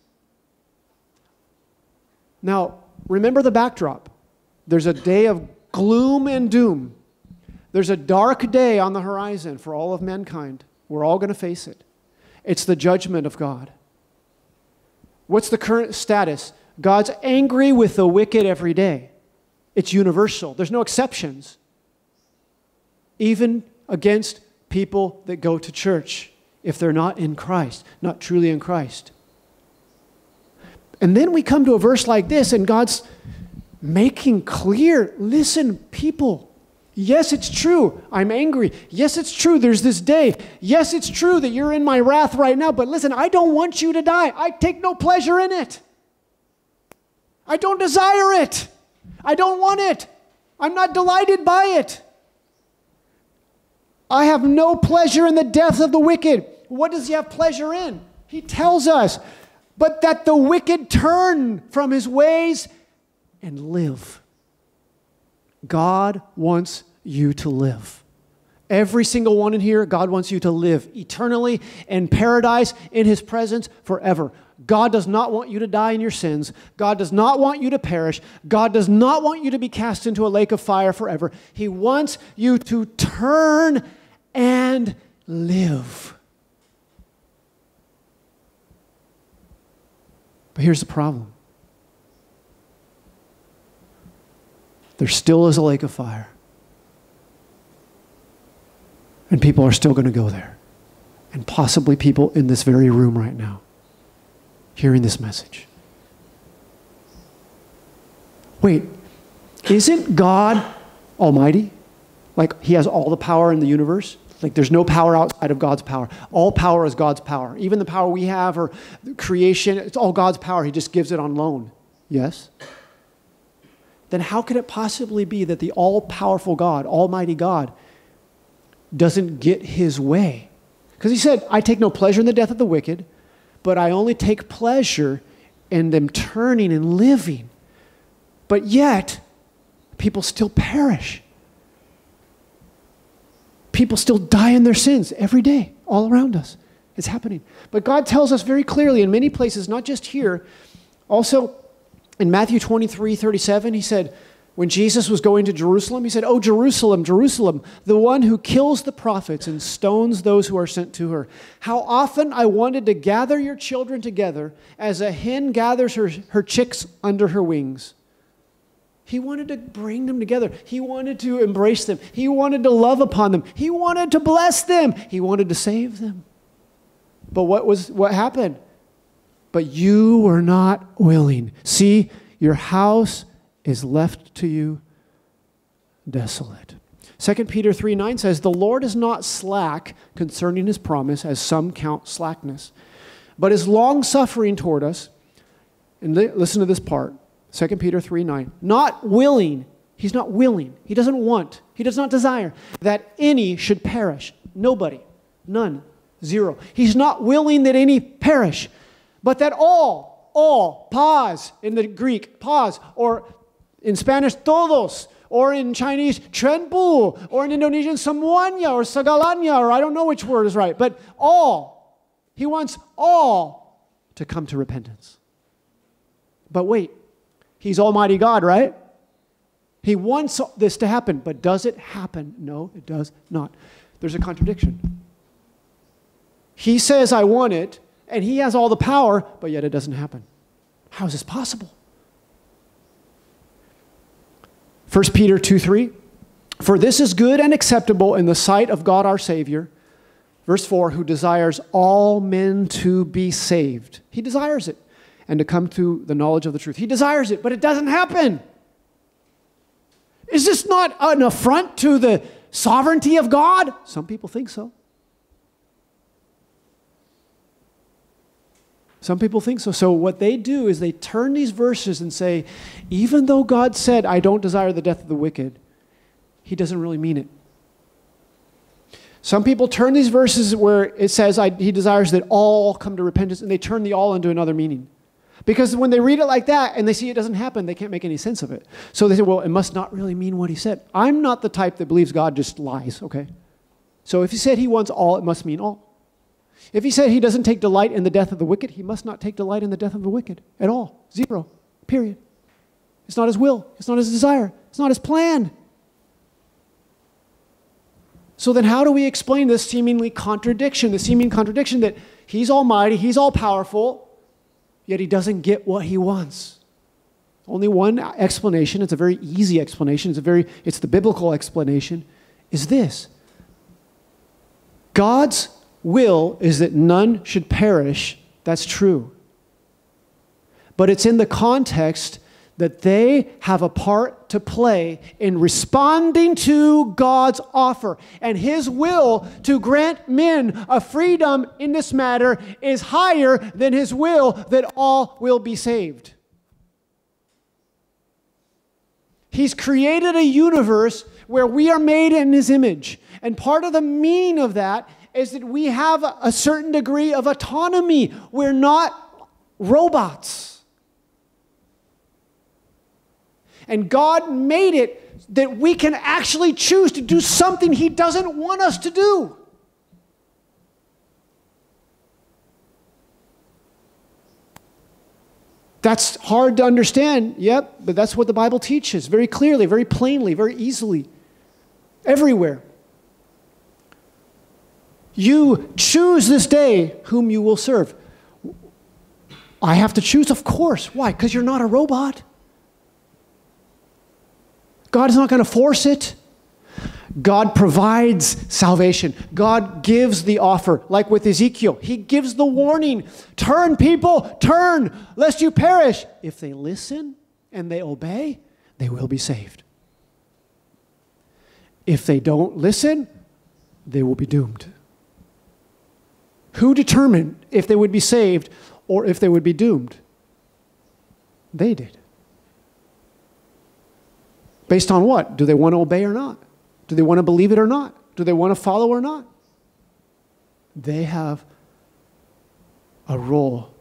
Now, remember the backdrop. There's a day of gloom and doom. There's a dark day on the horizon for all of mankind. We're all going to face it. It's the judgment of God. What's the current status? God's angry with the wicked every day. It's universal. There's no exceptions. Even against people that go to church if they're not in Christ, not truly in Christ. And then we come to a verse like this and God's making clear, listen, people, yes, it's true, I'm angry. Yes, it's true, there's this day. Yes, it's true that you're in my wrath right now, but listen, I don't want you to die. I take no pleasure in it. I don't desire it. I don't want it. I'm not delighted by it. I have no pleasure in the death of the wicked. What does he have pleasure in? He tells us, but that the wicked turn from his ways and live. God wants you to live. Every single one in here, God wants you to live eternally in paradise, in his presence forever. God does not want you to die in your sins. God does not want you to perish. God does not want you to be cast into a lake of fire forever. He wants you to turn and live. But here's the problem. There still is a lake of fire. And people are still going to go there. And possibly people in this very room right now, hearing this message. Wait, isn't God almighty? Like he has all the power in the universe? Like there's no power outside of God's power. All power is God's power. Even the power we have or creation, it's all God's power. He just gives it on loan. Yes? Then how could it possibly be that the all-powerful God, almighty God, doesn't get his way? Because he said, I take no pleasure in the death of the wicked, but I only take pleasure in them turning and living. But yet, people still perish. People still die in their sins every day, all around us. It's happening. But God tells us very clearly in many places, not just here, also in Matthew 23:37, he said, when Jesus was going to Jerusalem, he said, "Oh, Jerusalem, Jerusalem, the one who kills the prophets and stones those who are sent to her. How often I wanted to gather your children together as a hen gathers her chicks under her wings." He wanted to bring them together. He wanted to embrace them. He wanted to love upon them. He wanted to bless them. He wanted to save them. But what happened? But you were not willing. See, your house is left to you desolate. 2 Peter 3:9 says, the Lord is not slack concerning his promise, as some count slackness, but is long-suffering toward us. And listen to this part, 2 Peter 3:9. Not willing, he's not willing, he doesn't want, he does not desire that any should perish. Nobody, none, zero. He's not willing that any perish, but that all, pause in the Greek, pause, or in Spanish, todos, or in Chinese, chenpu, or in Indonesian, semuanya, or segalanya, or I don't know which word is right, but all. He wants all to come to repentance. But wait, he's Almighty God, right? He wants this to happen, but does it happen? No, it does not. There's a contradiction. He says, I want it, and he has all the power, but yet it doesn't happen. How is this possible? 1 Peter 2:3, for this is good and acceptable in the sight of God our Savior. Verse 4, who desires all men to be saved. He desires it, and to come to the knowledge of the truth. He desires it, but it doesn't happen. Is this not an affront to the sovereignty of God? Some people think so. Some people think so. So what they do is they turn these verses and say, even though God said, I don't desire the death of the wicked, he doesn't really mean it. Some people turn these verses where it says he desires that all come to repentance, and they turn the all into another meaning. Because when they read it like that and they see it doesn't happen, they can't make any sense of it. So they say, well, it must not really mean what he said. I'm not the type that believes God just lies, okay? So if he said he wants all, it must mean all. If he said he doesn't take delight in the death of the wicked, he must not take delight in the death of the wicked at all. Zero. Period. It's not his will. It's not his desire. It's not his plan. So then how do we explain this seemingly contradiction, the seeming contradiction that he's almighty, he's all-powerful, yet he doesn't get what he wants? Only one explanation, it's a very easy explanation, it's the biblical explanation, is this. God's will is that none should perish, that's true. But it's in the context that they have a part to play in responding to God's offer. And his will to grant men a freedom in this matter is higher than his will that all will be saved. He's created a universe where we are made in his image. And part of the meaning of that is that we have a certain degree of autonomy. We're not robots. And God made it that we can actually choose to do something he doesn't want us to do. That's hard to understand, yep, but that's what the Bible teaches very clearly, very plainly, very easily, everywhere. You choose this day whom you will serve. I have to choose, of course. Why? Because you're not a robot. God is not going to force it. God provides salvation. God gives the offer, like with Ezekiel. He gives the warning. Turn, people, turn, lest you perish. If they listen and they obey, they will be saved. If they don't listen, they will be doomed. Who determined if they would be saved or if they would be doomed? They did. Based on what? Do they want to obey or not? Do they want to believe it or not? Do they want to follow or not? They have a role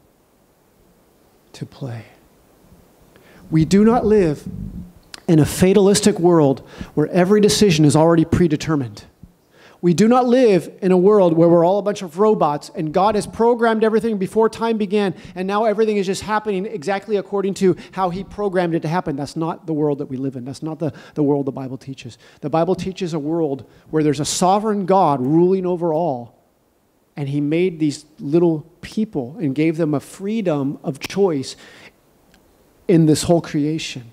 to play. We do not live in a fatalistic world where every decision is already predetermined. We do not live in a world where we're all a bunch of robots and God has programmed everything before time began and now everything is just happening exactly according to how he programmed it to happen. That's not the world that we live in. That's not the world the Bible teaches. The Bible teaches a world where there's a sovereign God ruling over all, and he made these little people and gave them a freedom of choice in this whole creation.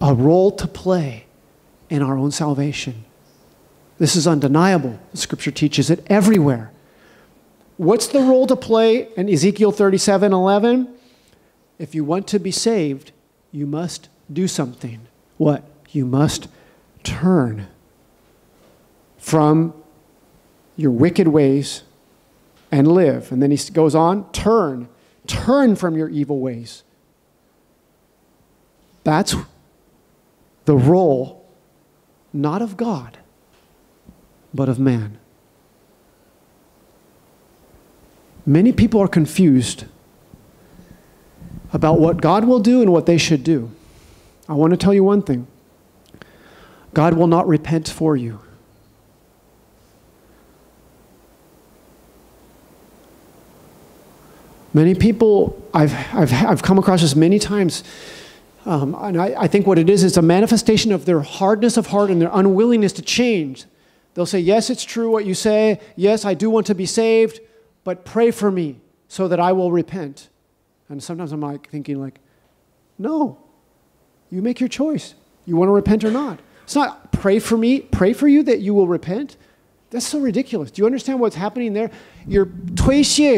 A role to play in our own salvation. This is undeniable. The Scripture teaches it everywhere. What's the role to play in Ezekiel 37:11? If you want to be saved, you must do something. What? You must turn from your wicked ways and live. And then he goes on, turn. Turn from your evil ways. That's the role, not of God, but of man. Many people are confused about what God will do and what they should do. I want to tell you one thing. God will not repent for you. Many people, I've come across this many times, and I think what it is a manifestation of their hardness of heart and their unwillingness to change. They'll say, yes, it's true what you say. Yes, I do want to be saved, but pray for me so that I will repent. And sometimes I'm like thinking like, no, you make your choice. You want to repent or not. It's not pray for me, pray for you that you will repent. That's so ridiculous. Do you understand what's happening there? You're pushing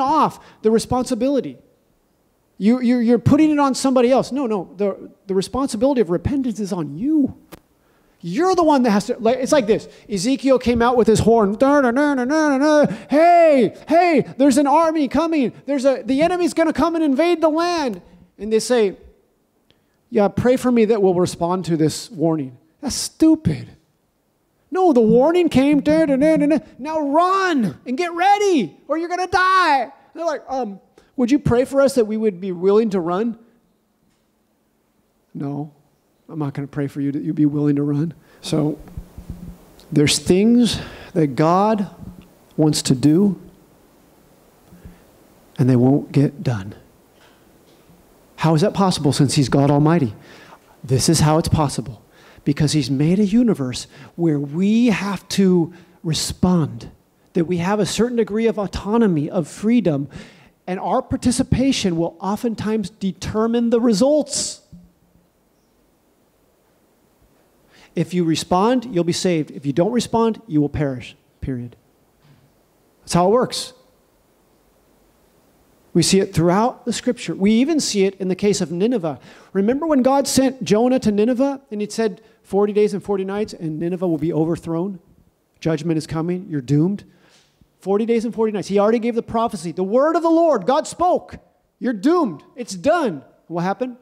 off the responsibility. You're putting it on somebody else. No. The responsibility of repentance is on you. You're the one that has to. Like, it's like this. Ezekiel came out with his horn. Hey, there's an army coming. The enemy's going to come and invade the land. And they say, yeah, pray for me that we'll respond to this warning. That's stupid. No, the warning came, now run and get ready or you're going to die. And they're like, would you pray for us that we would be willing to run? No, I'm not going to pray for you that you'd be willing to run. So there's things that God wants to do and they won't get done. How is that possible since he's God Almighty? This is how it's possible. Because he's made a universe where we have to respond, that we have a certain degree of autonomy, of freedom, and our participation will oftentimes determine the results. If you respond, you'll be saved. If you don't respond, you will perish, period. That's how it works. We see it throughout the scripture. We even see it in the case of Nineveh. Remember when God sent Jonah to Nineveh and it said 40 days and 40 nights and Nineveh will be overthrown. Judgment is coming. You're doomed. 40 days and 40 nights. He already gave the prophecy. The word of the Lord. God spoke. You're doomed. It's done. What happened?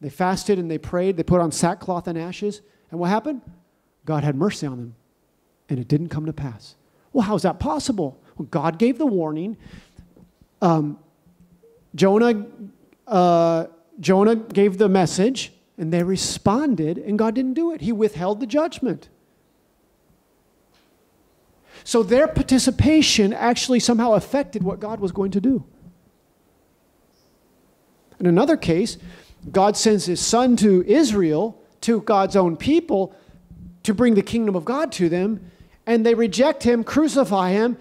They fasted and they prayed. They put on sackcloth and ashes. And what happened? God had mercy on them. And it didn't come to pass. Well, how is that possible? Well, God gave the warning. Jonah gave the message, and they responded, and God didn't do it. He withheld the judgment. So their participation actually somehow affected what God was going to do. In another case, God sends his son to Israel, to God's own people, to bring the kingdom of God to them, and they reject him, crucify him,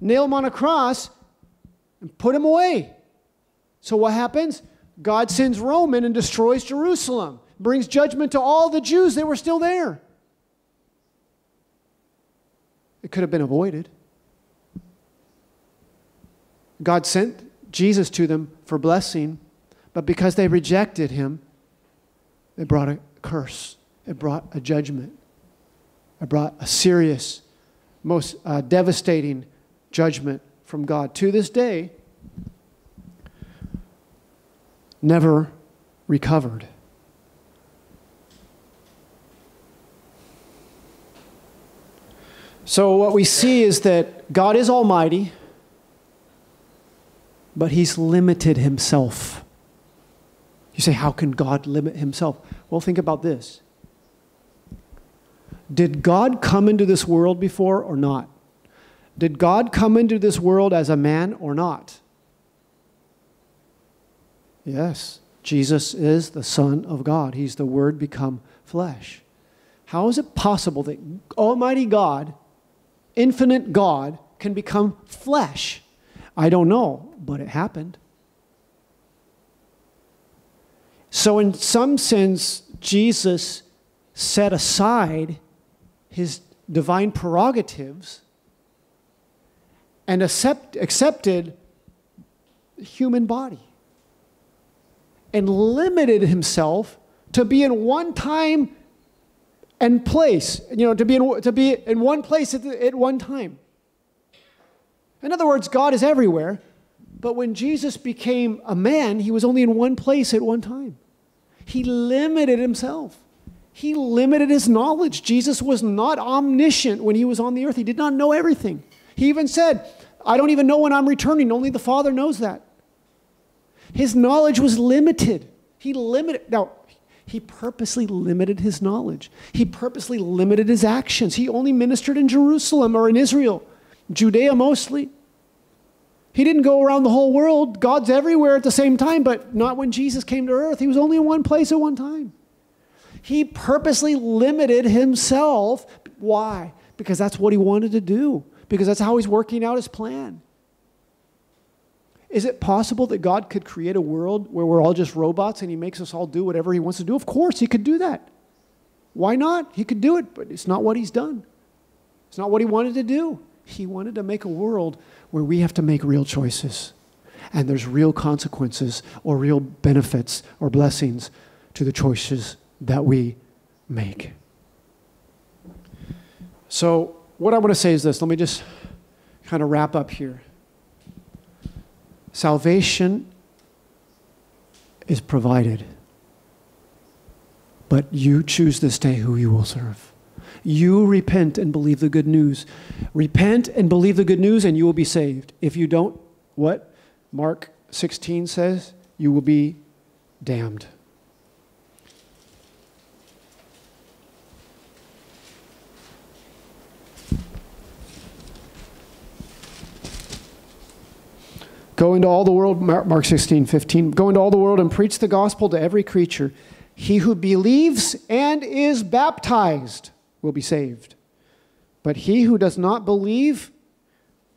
nail him on a cross, and put him away. So what happens? God sends Rome in and destroys Jerusalem. Brings judgment to all the Jews that were still there. It could have been avoided. God sent Jesus to them for blessing, but because they rejected him, it brought a curse. It brought a judgment. It brought a serious, most devastating judgment from God. To this day, never recovered. So what we see is that God is almighty, but he's limited himself. You say, how can God limit himself? Well, think about this. Did God come into this world before or not? Did God come into this world as a man or not? Yes, Jesus is the Son of God. He's the Word become flesh. How is it possible that Almighty God, infinite God, can become flesh? I don't know, but it happened. So in some sense, Jesus set aside his divine prerogatives and accepted human body and limited himself to be in one time and place, you know, to be in one place at one time. In other words, God is everywhere, but when Jesus became a man, he was only in one place at one time. He limited himself. He limited his knowledge. Jesus was not omniscient when he was on the earth. He did not know everything. He even said, I don't even know when I'm returning. Only the Father knows that. His knowledge was limited. Now, he purposely limited his knowledge. He purposely limited his actions. He only ministered in Jerusalem or in Israel, Judea mostly. He didn't go around the whole world. God's everywhere at the same time, but not when Jesus came to earth. He was only in one place at one time. He purposely limited himself. Why? Because that's what he wanted to do. Because that's how he's working out his plan. Is it possible that God could create a world where we're all just robots and he makes us all do whatever he wants to do? Of course, he could do that. Why not? He could do it, but it's not what he's done. It's not what he wanted to do. He wanted to make a world where we have to make real choices and there's real consequences or real benefits or blessings to the choices that we make. So what I want to say is this. Let me just kind of wrap up here. Salvation is provided, but you choose this day who you will serve. You repent and believe the good news. Repent and believe the good news and you will be saved. If you don't, what? Mark 16 says, you will be damned. Go into all the world, Mark 16, 15. Go into all the world and preach the gospel to every creature. He who believes and is baptized will be saved. But he who does not believe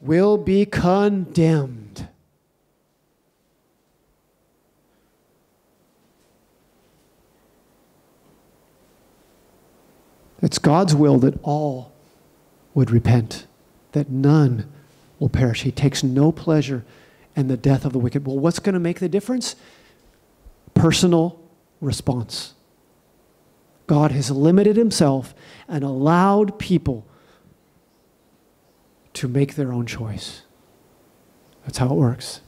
will be condemned. It's God's will that all would repent, that none will perish. He takes no pleasure in the death of the wicked. Well, what's going to make the difference? Personal response. God has limited himself and allowed people to make their own choice. That's how it works.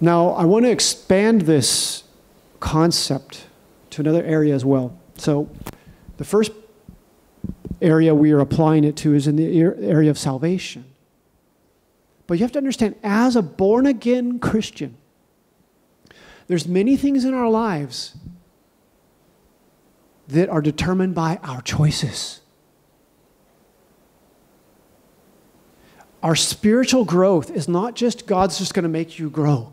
Now, I want to expand this concept to another area as well. So, the first area we are applying it to is in the area of salvation. But you have to understand, as a born-again Christian, there's many things in our lives that are determined by our choices. Our spiritual growth is not just God's just going to make you grow.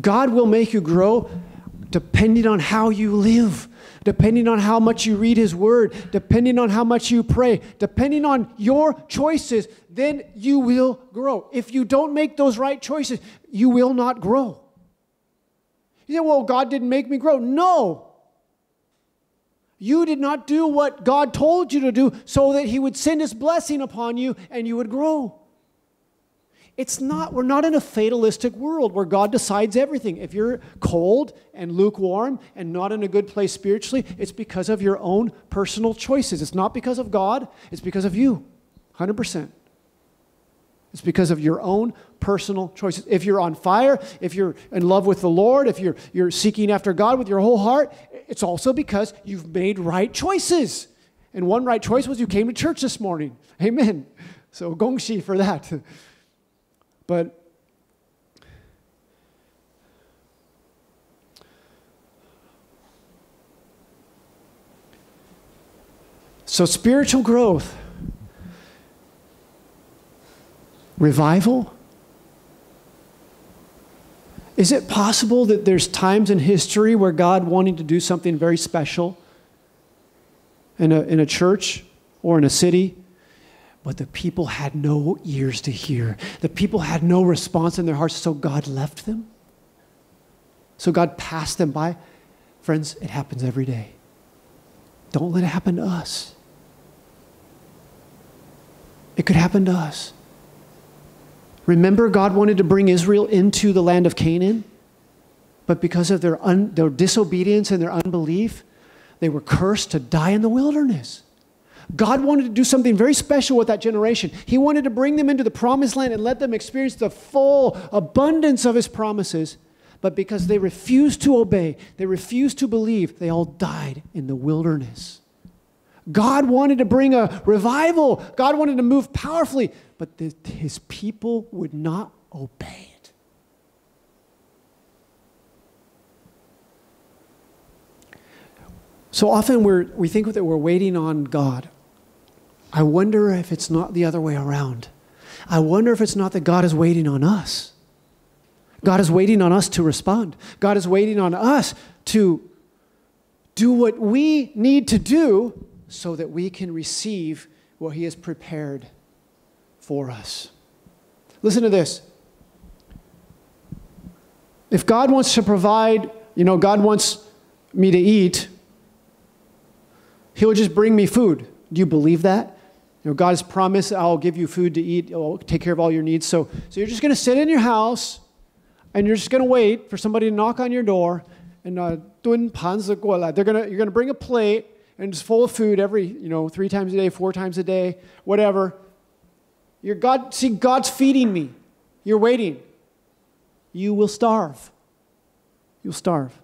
God will make you grow depending on how you live, depending on how much you read his word, depending on how much you pray, depending on your choices, then you will grow. If you don't make those right choices, you will not grow. You say, well, God didn't make me grow. No. You did not do what God told you to do so that he would send his blessing upon you and you would grow. It's not, we're not in a fatalistic world where God decides everything. If you're cold and lukewarm and not in a good place spiritually, it's because of your own personal choices. It's not because of God. It's because of you, 100%. It's because of your own personal choices. If you're on fire, if you're in love with the Lord, if you're seeking after God with your whole heart, it's also because you've made right choices. And one right choice was you came to church this morning. Amen. So gongxi for that. But so spiritual growth, revival. Is it possible that there's times in history where God wanting to do something very special in a church or in a city, but the people had no ears to hear. The people had no response in their hearts, so God left them. So God passed them by. Friends, it happens every day. Don't let it happen to us. It could happen to us. Remember, God wanted to bring Israel into the land of Canaan, but because of their disobedience and their unbelief, they were cursed to die in the wilderness. God wanted to do something very special with that generation. He wanted to bring them into the promised land and let them experience the full abundance of his promises. But because they refused to obey, they refused to believe, they all died in the wilderness. God wanted to bring a revival. God wanted to move powerfully, but his people would not obey it. So often we think that we're waiting on God. I wonder if it's not the other way around. I wonder if it's not that God is waiting on us. God is waiting on us to respond. God is waiting on us to do what we need to do so that we can receive what he has prepared for us. Listen to this. If God wants to provide, God wants me to eat, he'll just bring me food. Do you believe that? God has promised, I'll give you food to eat, I'll take care of all your needs. So you're just going to sit in your house, and you're just going to wait for somebody to knock on your door, and you're going to bring a plate, and it's full of food every, 3 times a day, 4 times a day, whatever. God's feeding me. You're waiting. You will starve. You'll starve.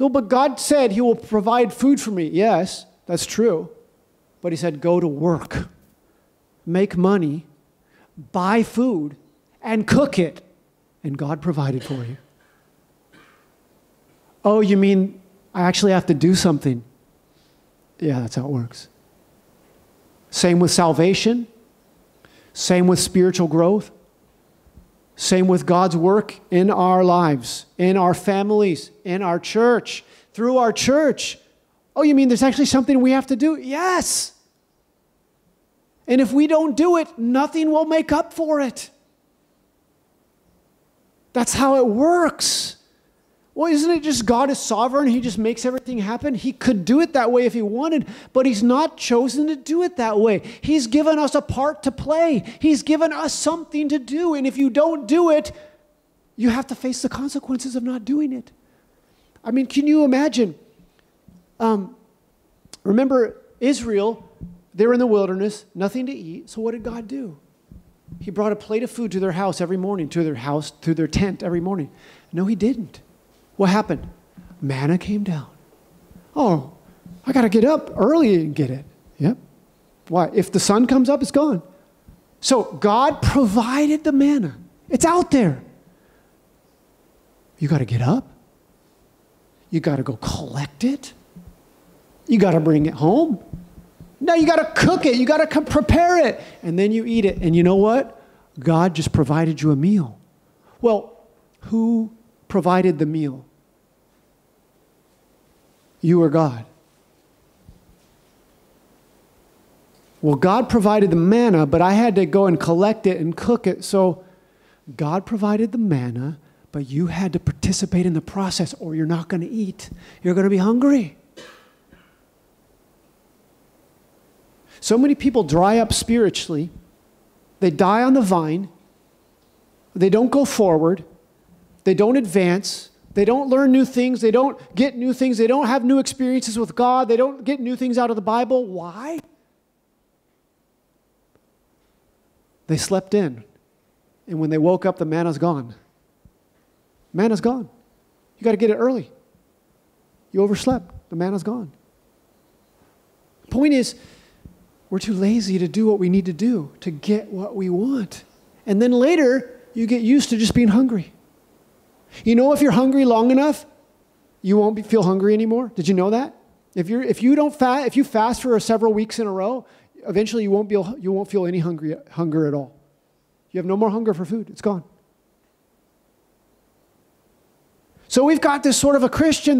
No, but God said he will provide food for me. Yes, that's true. But he said, go to work, make money, buy food, and cook it. And God provided for you. Oh, you mean I actually have to do something? Yeah, that's how it works. Same with salvation. Same with spiritual growth. Same with God's work in our lives, in our families, in our church, through our church. Oh, you mean there's actually something we have to do? Yes. And if we don't do it, nothing will make up for it. That's how it works. Well, isn't it just God is sovereign? He just makes everything happen. He could do it that way if he wanted, but he's not chosen to do it that way. He's given us a part to play. He's given us something to do. And if you don't do it, you have to face the consequences of not doing it. I mean, can you imagine? Remember Israel, they were in the wilderness, nothing to eat. So what did God do? He brought a plate of food to their house every morning, to their tent every morning. No, he didn't. What happened? Manna came down. Oh, I got to get up early and get it. Yep. Why? If the sun comes up, it's gone. So God provided the manna. It's out there. You got to get up. You got to go collect it. You got to bring it home. Now you got to cook it. You got to prepare it. And then you eat it. And you know what? God just provided you a meal. Well, who provided the meal? You or God? Well, God provided the manna, but I had to go and collect it and cook it. So God provided the manna, but you had to participate in the process or you're not going to eat. You're going to be hungry. So many people dry up spiritually. They die on the vine. They don't go forward. They don't advance. They don't learn new things. They don't get new things. They don't have new experiences with God. They don't get new things out of the Bible. Why? They slept in. And when they woke up, the manna's gone. Manna's gone. You got to get it early. You overslept. The manna's gone. The point is, we're too lazy to do what we need to do to get what we want. And then later, you get used to just being hungry. You know, if you're hungry long enough, you won't feel hungry anymore. Did you know that? If you fast for several weeks in a row, eventually you won't feel any hunger at all. You have no more hunger for food. It's gone. So we've got this sort of a Christian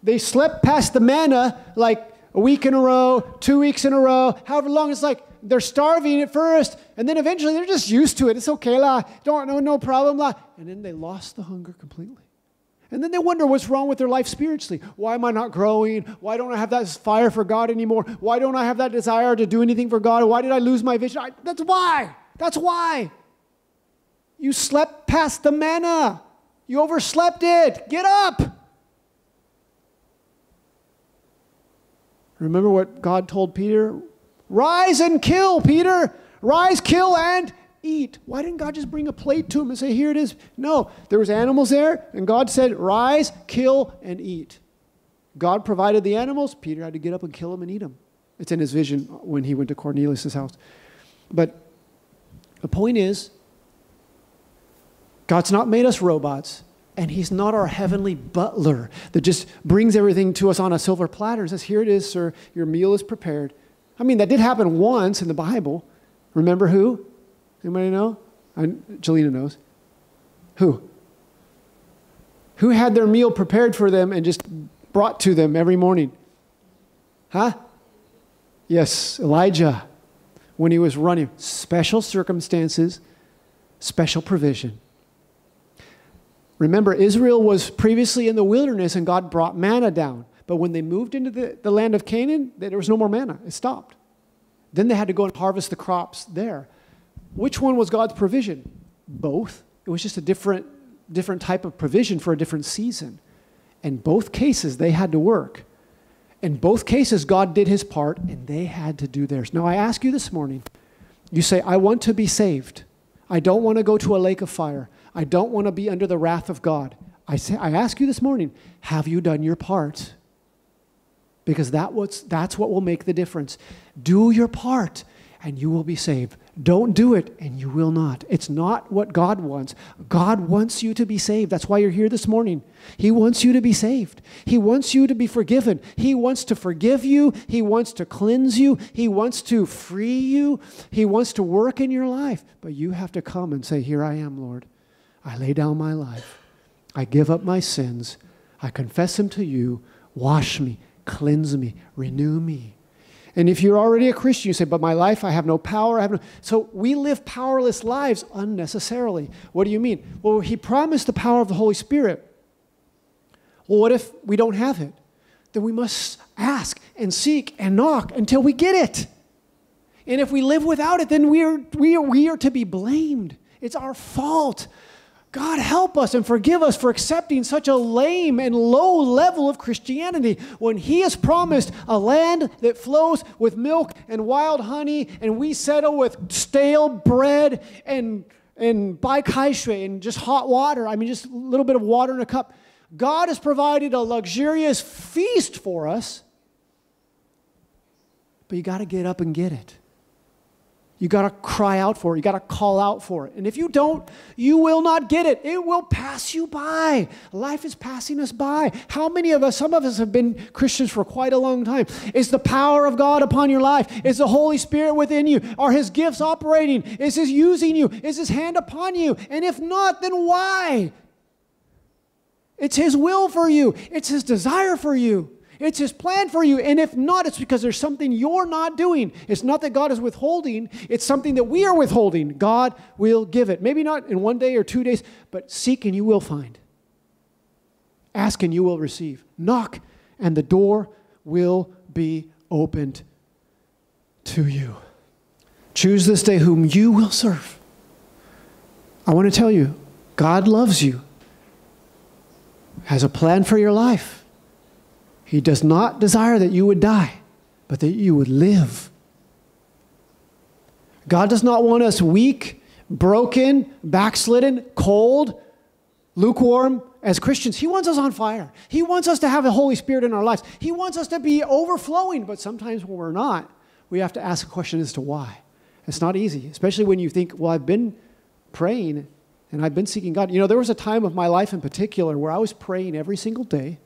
they slept past the manna like a week in a row, 2 weeks in a row, however long. It's like they're starving at first, and then eventually they're just used to it. It's okay, la. No problem, la. And then they lost the hunger completely. And then they wonder what's wrong with their life spiritually. Why am I not growing? Why don't I have that fire for God anymore? Why don't I have that desire to do anything for God? Why did I lose my vision? That's why. That's why. You slept past the manna. You overslept it. Get up. Remember what God told Peter? Rise and kill, Peter. Rise, kill, and eat. Why didn't God just bring a plate to him and say, here it is? No, there was animals there, and God said, rise, kill, and eat. God provided the animals. Peter had to get up and kill them and eat them. It's in his vision when he went to Cornelius' house. But the point is, God's not made us robots, and he's not our heavenly butler that just brings everything to us on a silver platter and says, here it is, sir, your meal is prepared. I mean, that did happen once in the Bible. Remember who? Anybody know? Jelena knows. Who? Who had their meal prepared for them and just brought to them every morning? Huh? Yes, Elijah. When he was running. Special circumstances, special provision. Remember, Israel was previously in the wilderness and God brought manna down. But when they moved into the land of Canaan, there was no more manna. It stopped. Then they had to go and harvest the crops there. Which one was God's provision? Both. It was just a different type of provision for a different season. In both cases, they had to work. In both cases, God did his part, and they had to do theirs. Now, I ask you this morning, you say, I want to be saved. I don't want to go to a lake of fire. I don't want to be under the wrath of God. I ask you this morning, have you done your part? Because that's what will make the difference. Do your part, and you will be saved. Don't do it, and you will not. It's not what God wants. God wants you to be saved. That's why you're here this morning. He wants you to be saved. He wants you to be forgiven. He wants to forgive you. He wants to cleanse you. He wants to free you. He wants to work in your life. But you have to come and say, here I am, Lord. I lay down my life. I give up my sins. I confess them to you. Wash me. Cleanse me. Renew me. And if you're already a Christian, you say, but my life, I have no power. So we live powerless lives unnecessarily. What do you mean? Well, he promised the power of the Holy Spirit. Well, what if we don't have it? Then we must ask and seek and knock until we get it. And if we live without it, then we are to be blamed. It's our fault. God, help us and forgive us for accepting such a lame and low level of Christianity when he has promised a land that flows with milk and wild honey, and we settle with stale bread and bai kaishui and just hot water. I mean, just a little bit of water in a cup. God has provided a luxurious feast for us, but you got to get up and get it. You got to cry out for it. You got to call out for it. And if you don't, you will not get it. It will pass you by. Life is passing us by. How many of us, some of us have been Christians for quite a long time. Is the power of God upon your life? Is the Holy Spirit within you? Are his gifts operating? Is his using you? Is his hand upon you? And if not, then why? It's his will for you. It's his desire for you. It's his plan for you. And if not, it's because there's something you're not doing. It's not that God is withholding. It's something that we are withholding. God will give it. Maybe not in one day or 2 days, but seek and you will find. Ask and you will receive. Knock and the door will be opened to you. Choose this day whom you will serve. I want to tell you, God loves you. Has a plan for your life. He does not desire that you would die, but that you would live. God does not want us weak, broken, backslidden, cold, lukewarm as Christians. He wants us on fire. He wants us to have the Holy Spirit in our lives. He wants us to be overflowing, but sometimes when we're not, we have to ask a question as to why. It's not easy, especially when you think, well, I've been praying and I've been seeking God. You know, there was a time of my life in particular where I was praying every single day.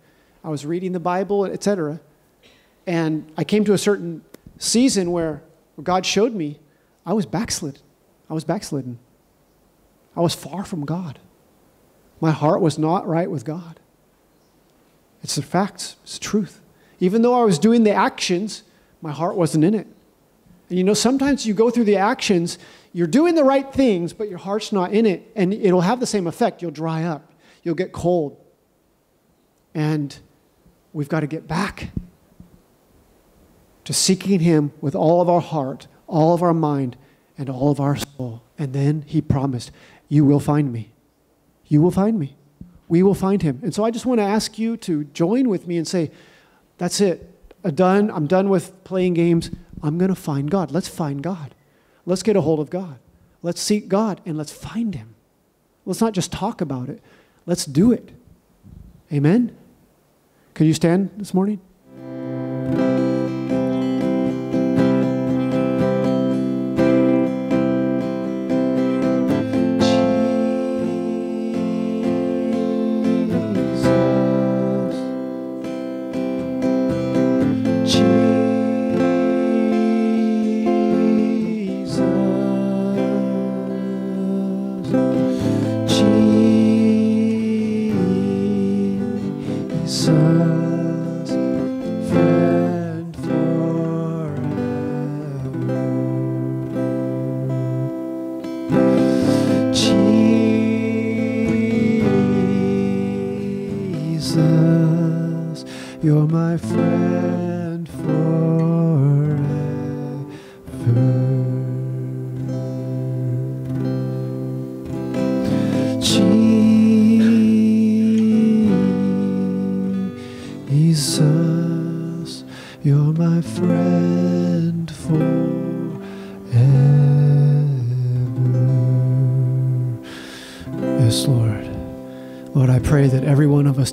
I was reading the Bible, etc. And I came to a certain season where God showed me I was backslid. I was backslidden. I was far from God. My heart was not right with God. It's the facts. It's the truth. Even though I was doing the actions, my heart wasn't in it. And you know, sometimes you go through the actions, you're doing the right things, but your heart's not in it, and it'll have the same effect. You'll dry up. You'll get cold. And we've got to get back to seeking him with all of our heart, all of our mind, and all of our soul. And then he promised, you will find me. You will find me. We will find him. And so I just want to ask you to join with me and say, that's it. I'm done. I'm done with playing games. I'm going to find God. Let's find God. Let's get a hold of God. Let's seek God and let's find him. Let's not just talk about it. Let's do it. Amen? Can you stand this morning?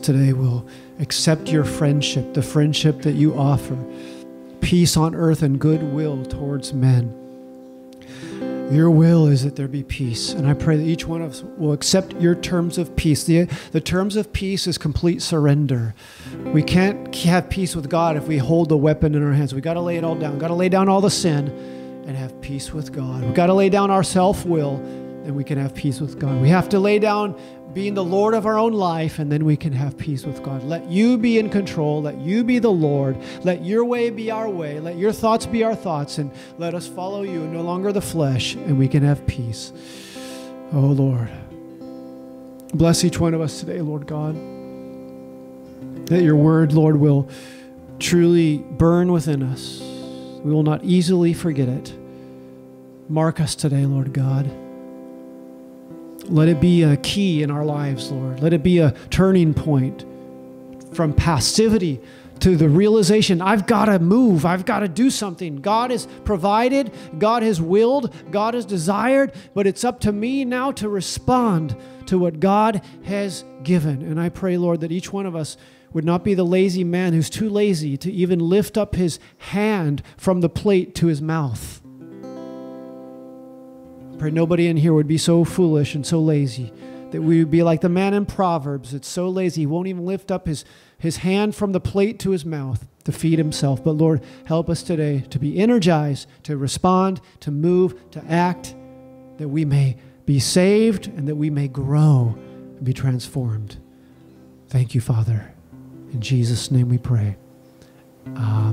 Today will accept your friendship, the friendship that you offer, peace on earth and goodwill towards men. Your will is that there be peace, and I pray that each one of us will accept your terms of peace. The terms of peace is complete surrender. We can't have peace with God if we hold the weapon in our hands. We got to lay it all down. Got to lay down all the sin and have peace with God. We got to lay down our self-will, and we can have peace with God. We have to lay down being the Lord of our own life, and then we can have peace with God. Let you be in control. Let you be the Lord. Let your way be our way. Let your thoughts be our thoughts, and let us follow you, and no longer the flesh, and we can have peace. Oh, Lord, bless each one of us today, Lord God, that your word, Lord, will truly burn within us. We will not easily forget it. Mark us today, Lord God. Let it be a key in our lives, Lord. Let it be a turning point from passivity to the realization, I've got to move. I've got to do something. God has provided. God has willed. God has desired. But it's up to me now to respond to what God has given. And I pray, Lord, that each one of us would not be the lazy man who's too lazy to even lift up his hand from the plate to his mouth. Pray nobody in here would be so foolish and so lazy that we would be like the man in Proverbs that's so lazy he won't even lift up his hand from the plate to his mouth to feed himself. But Lord, help us today to be energized, to respond, to move, to act, that we may be saved and that we may grow and be transformed. Thank you, Father. In Jesus' name we pray. Amen.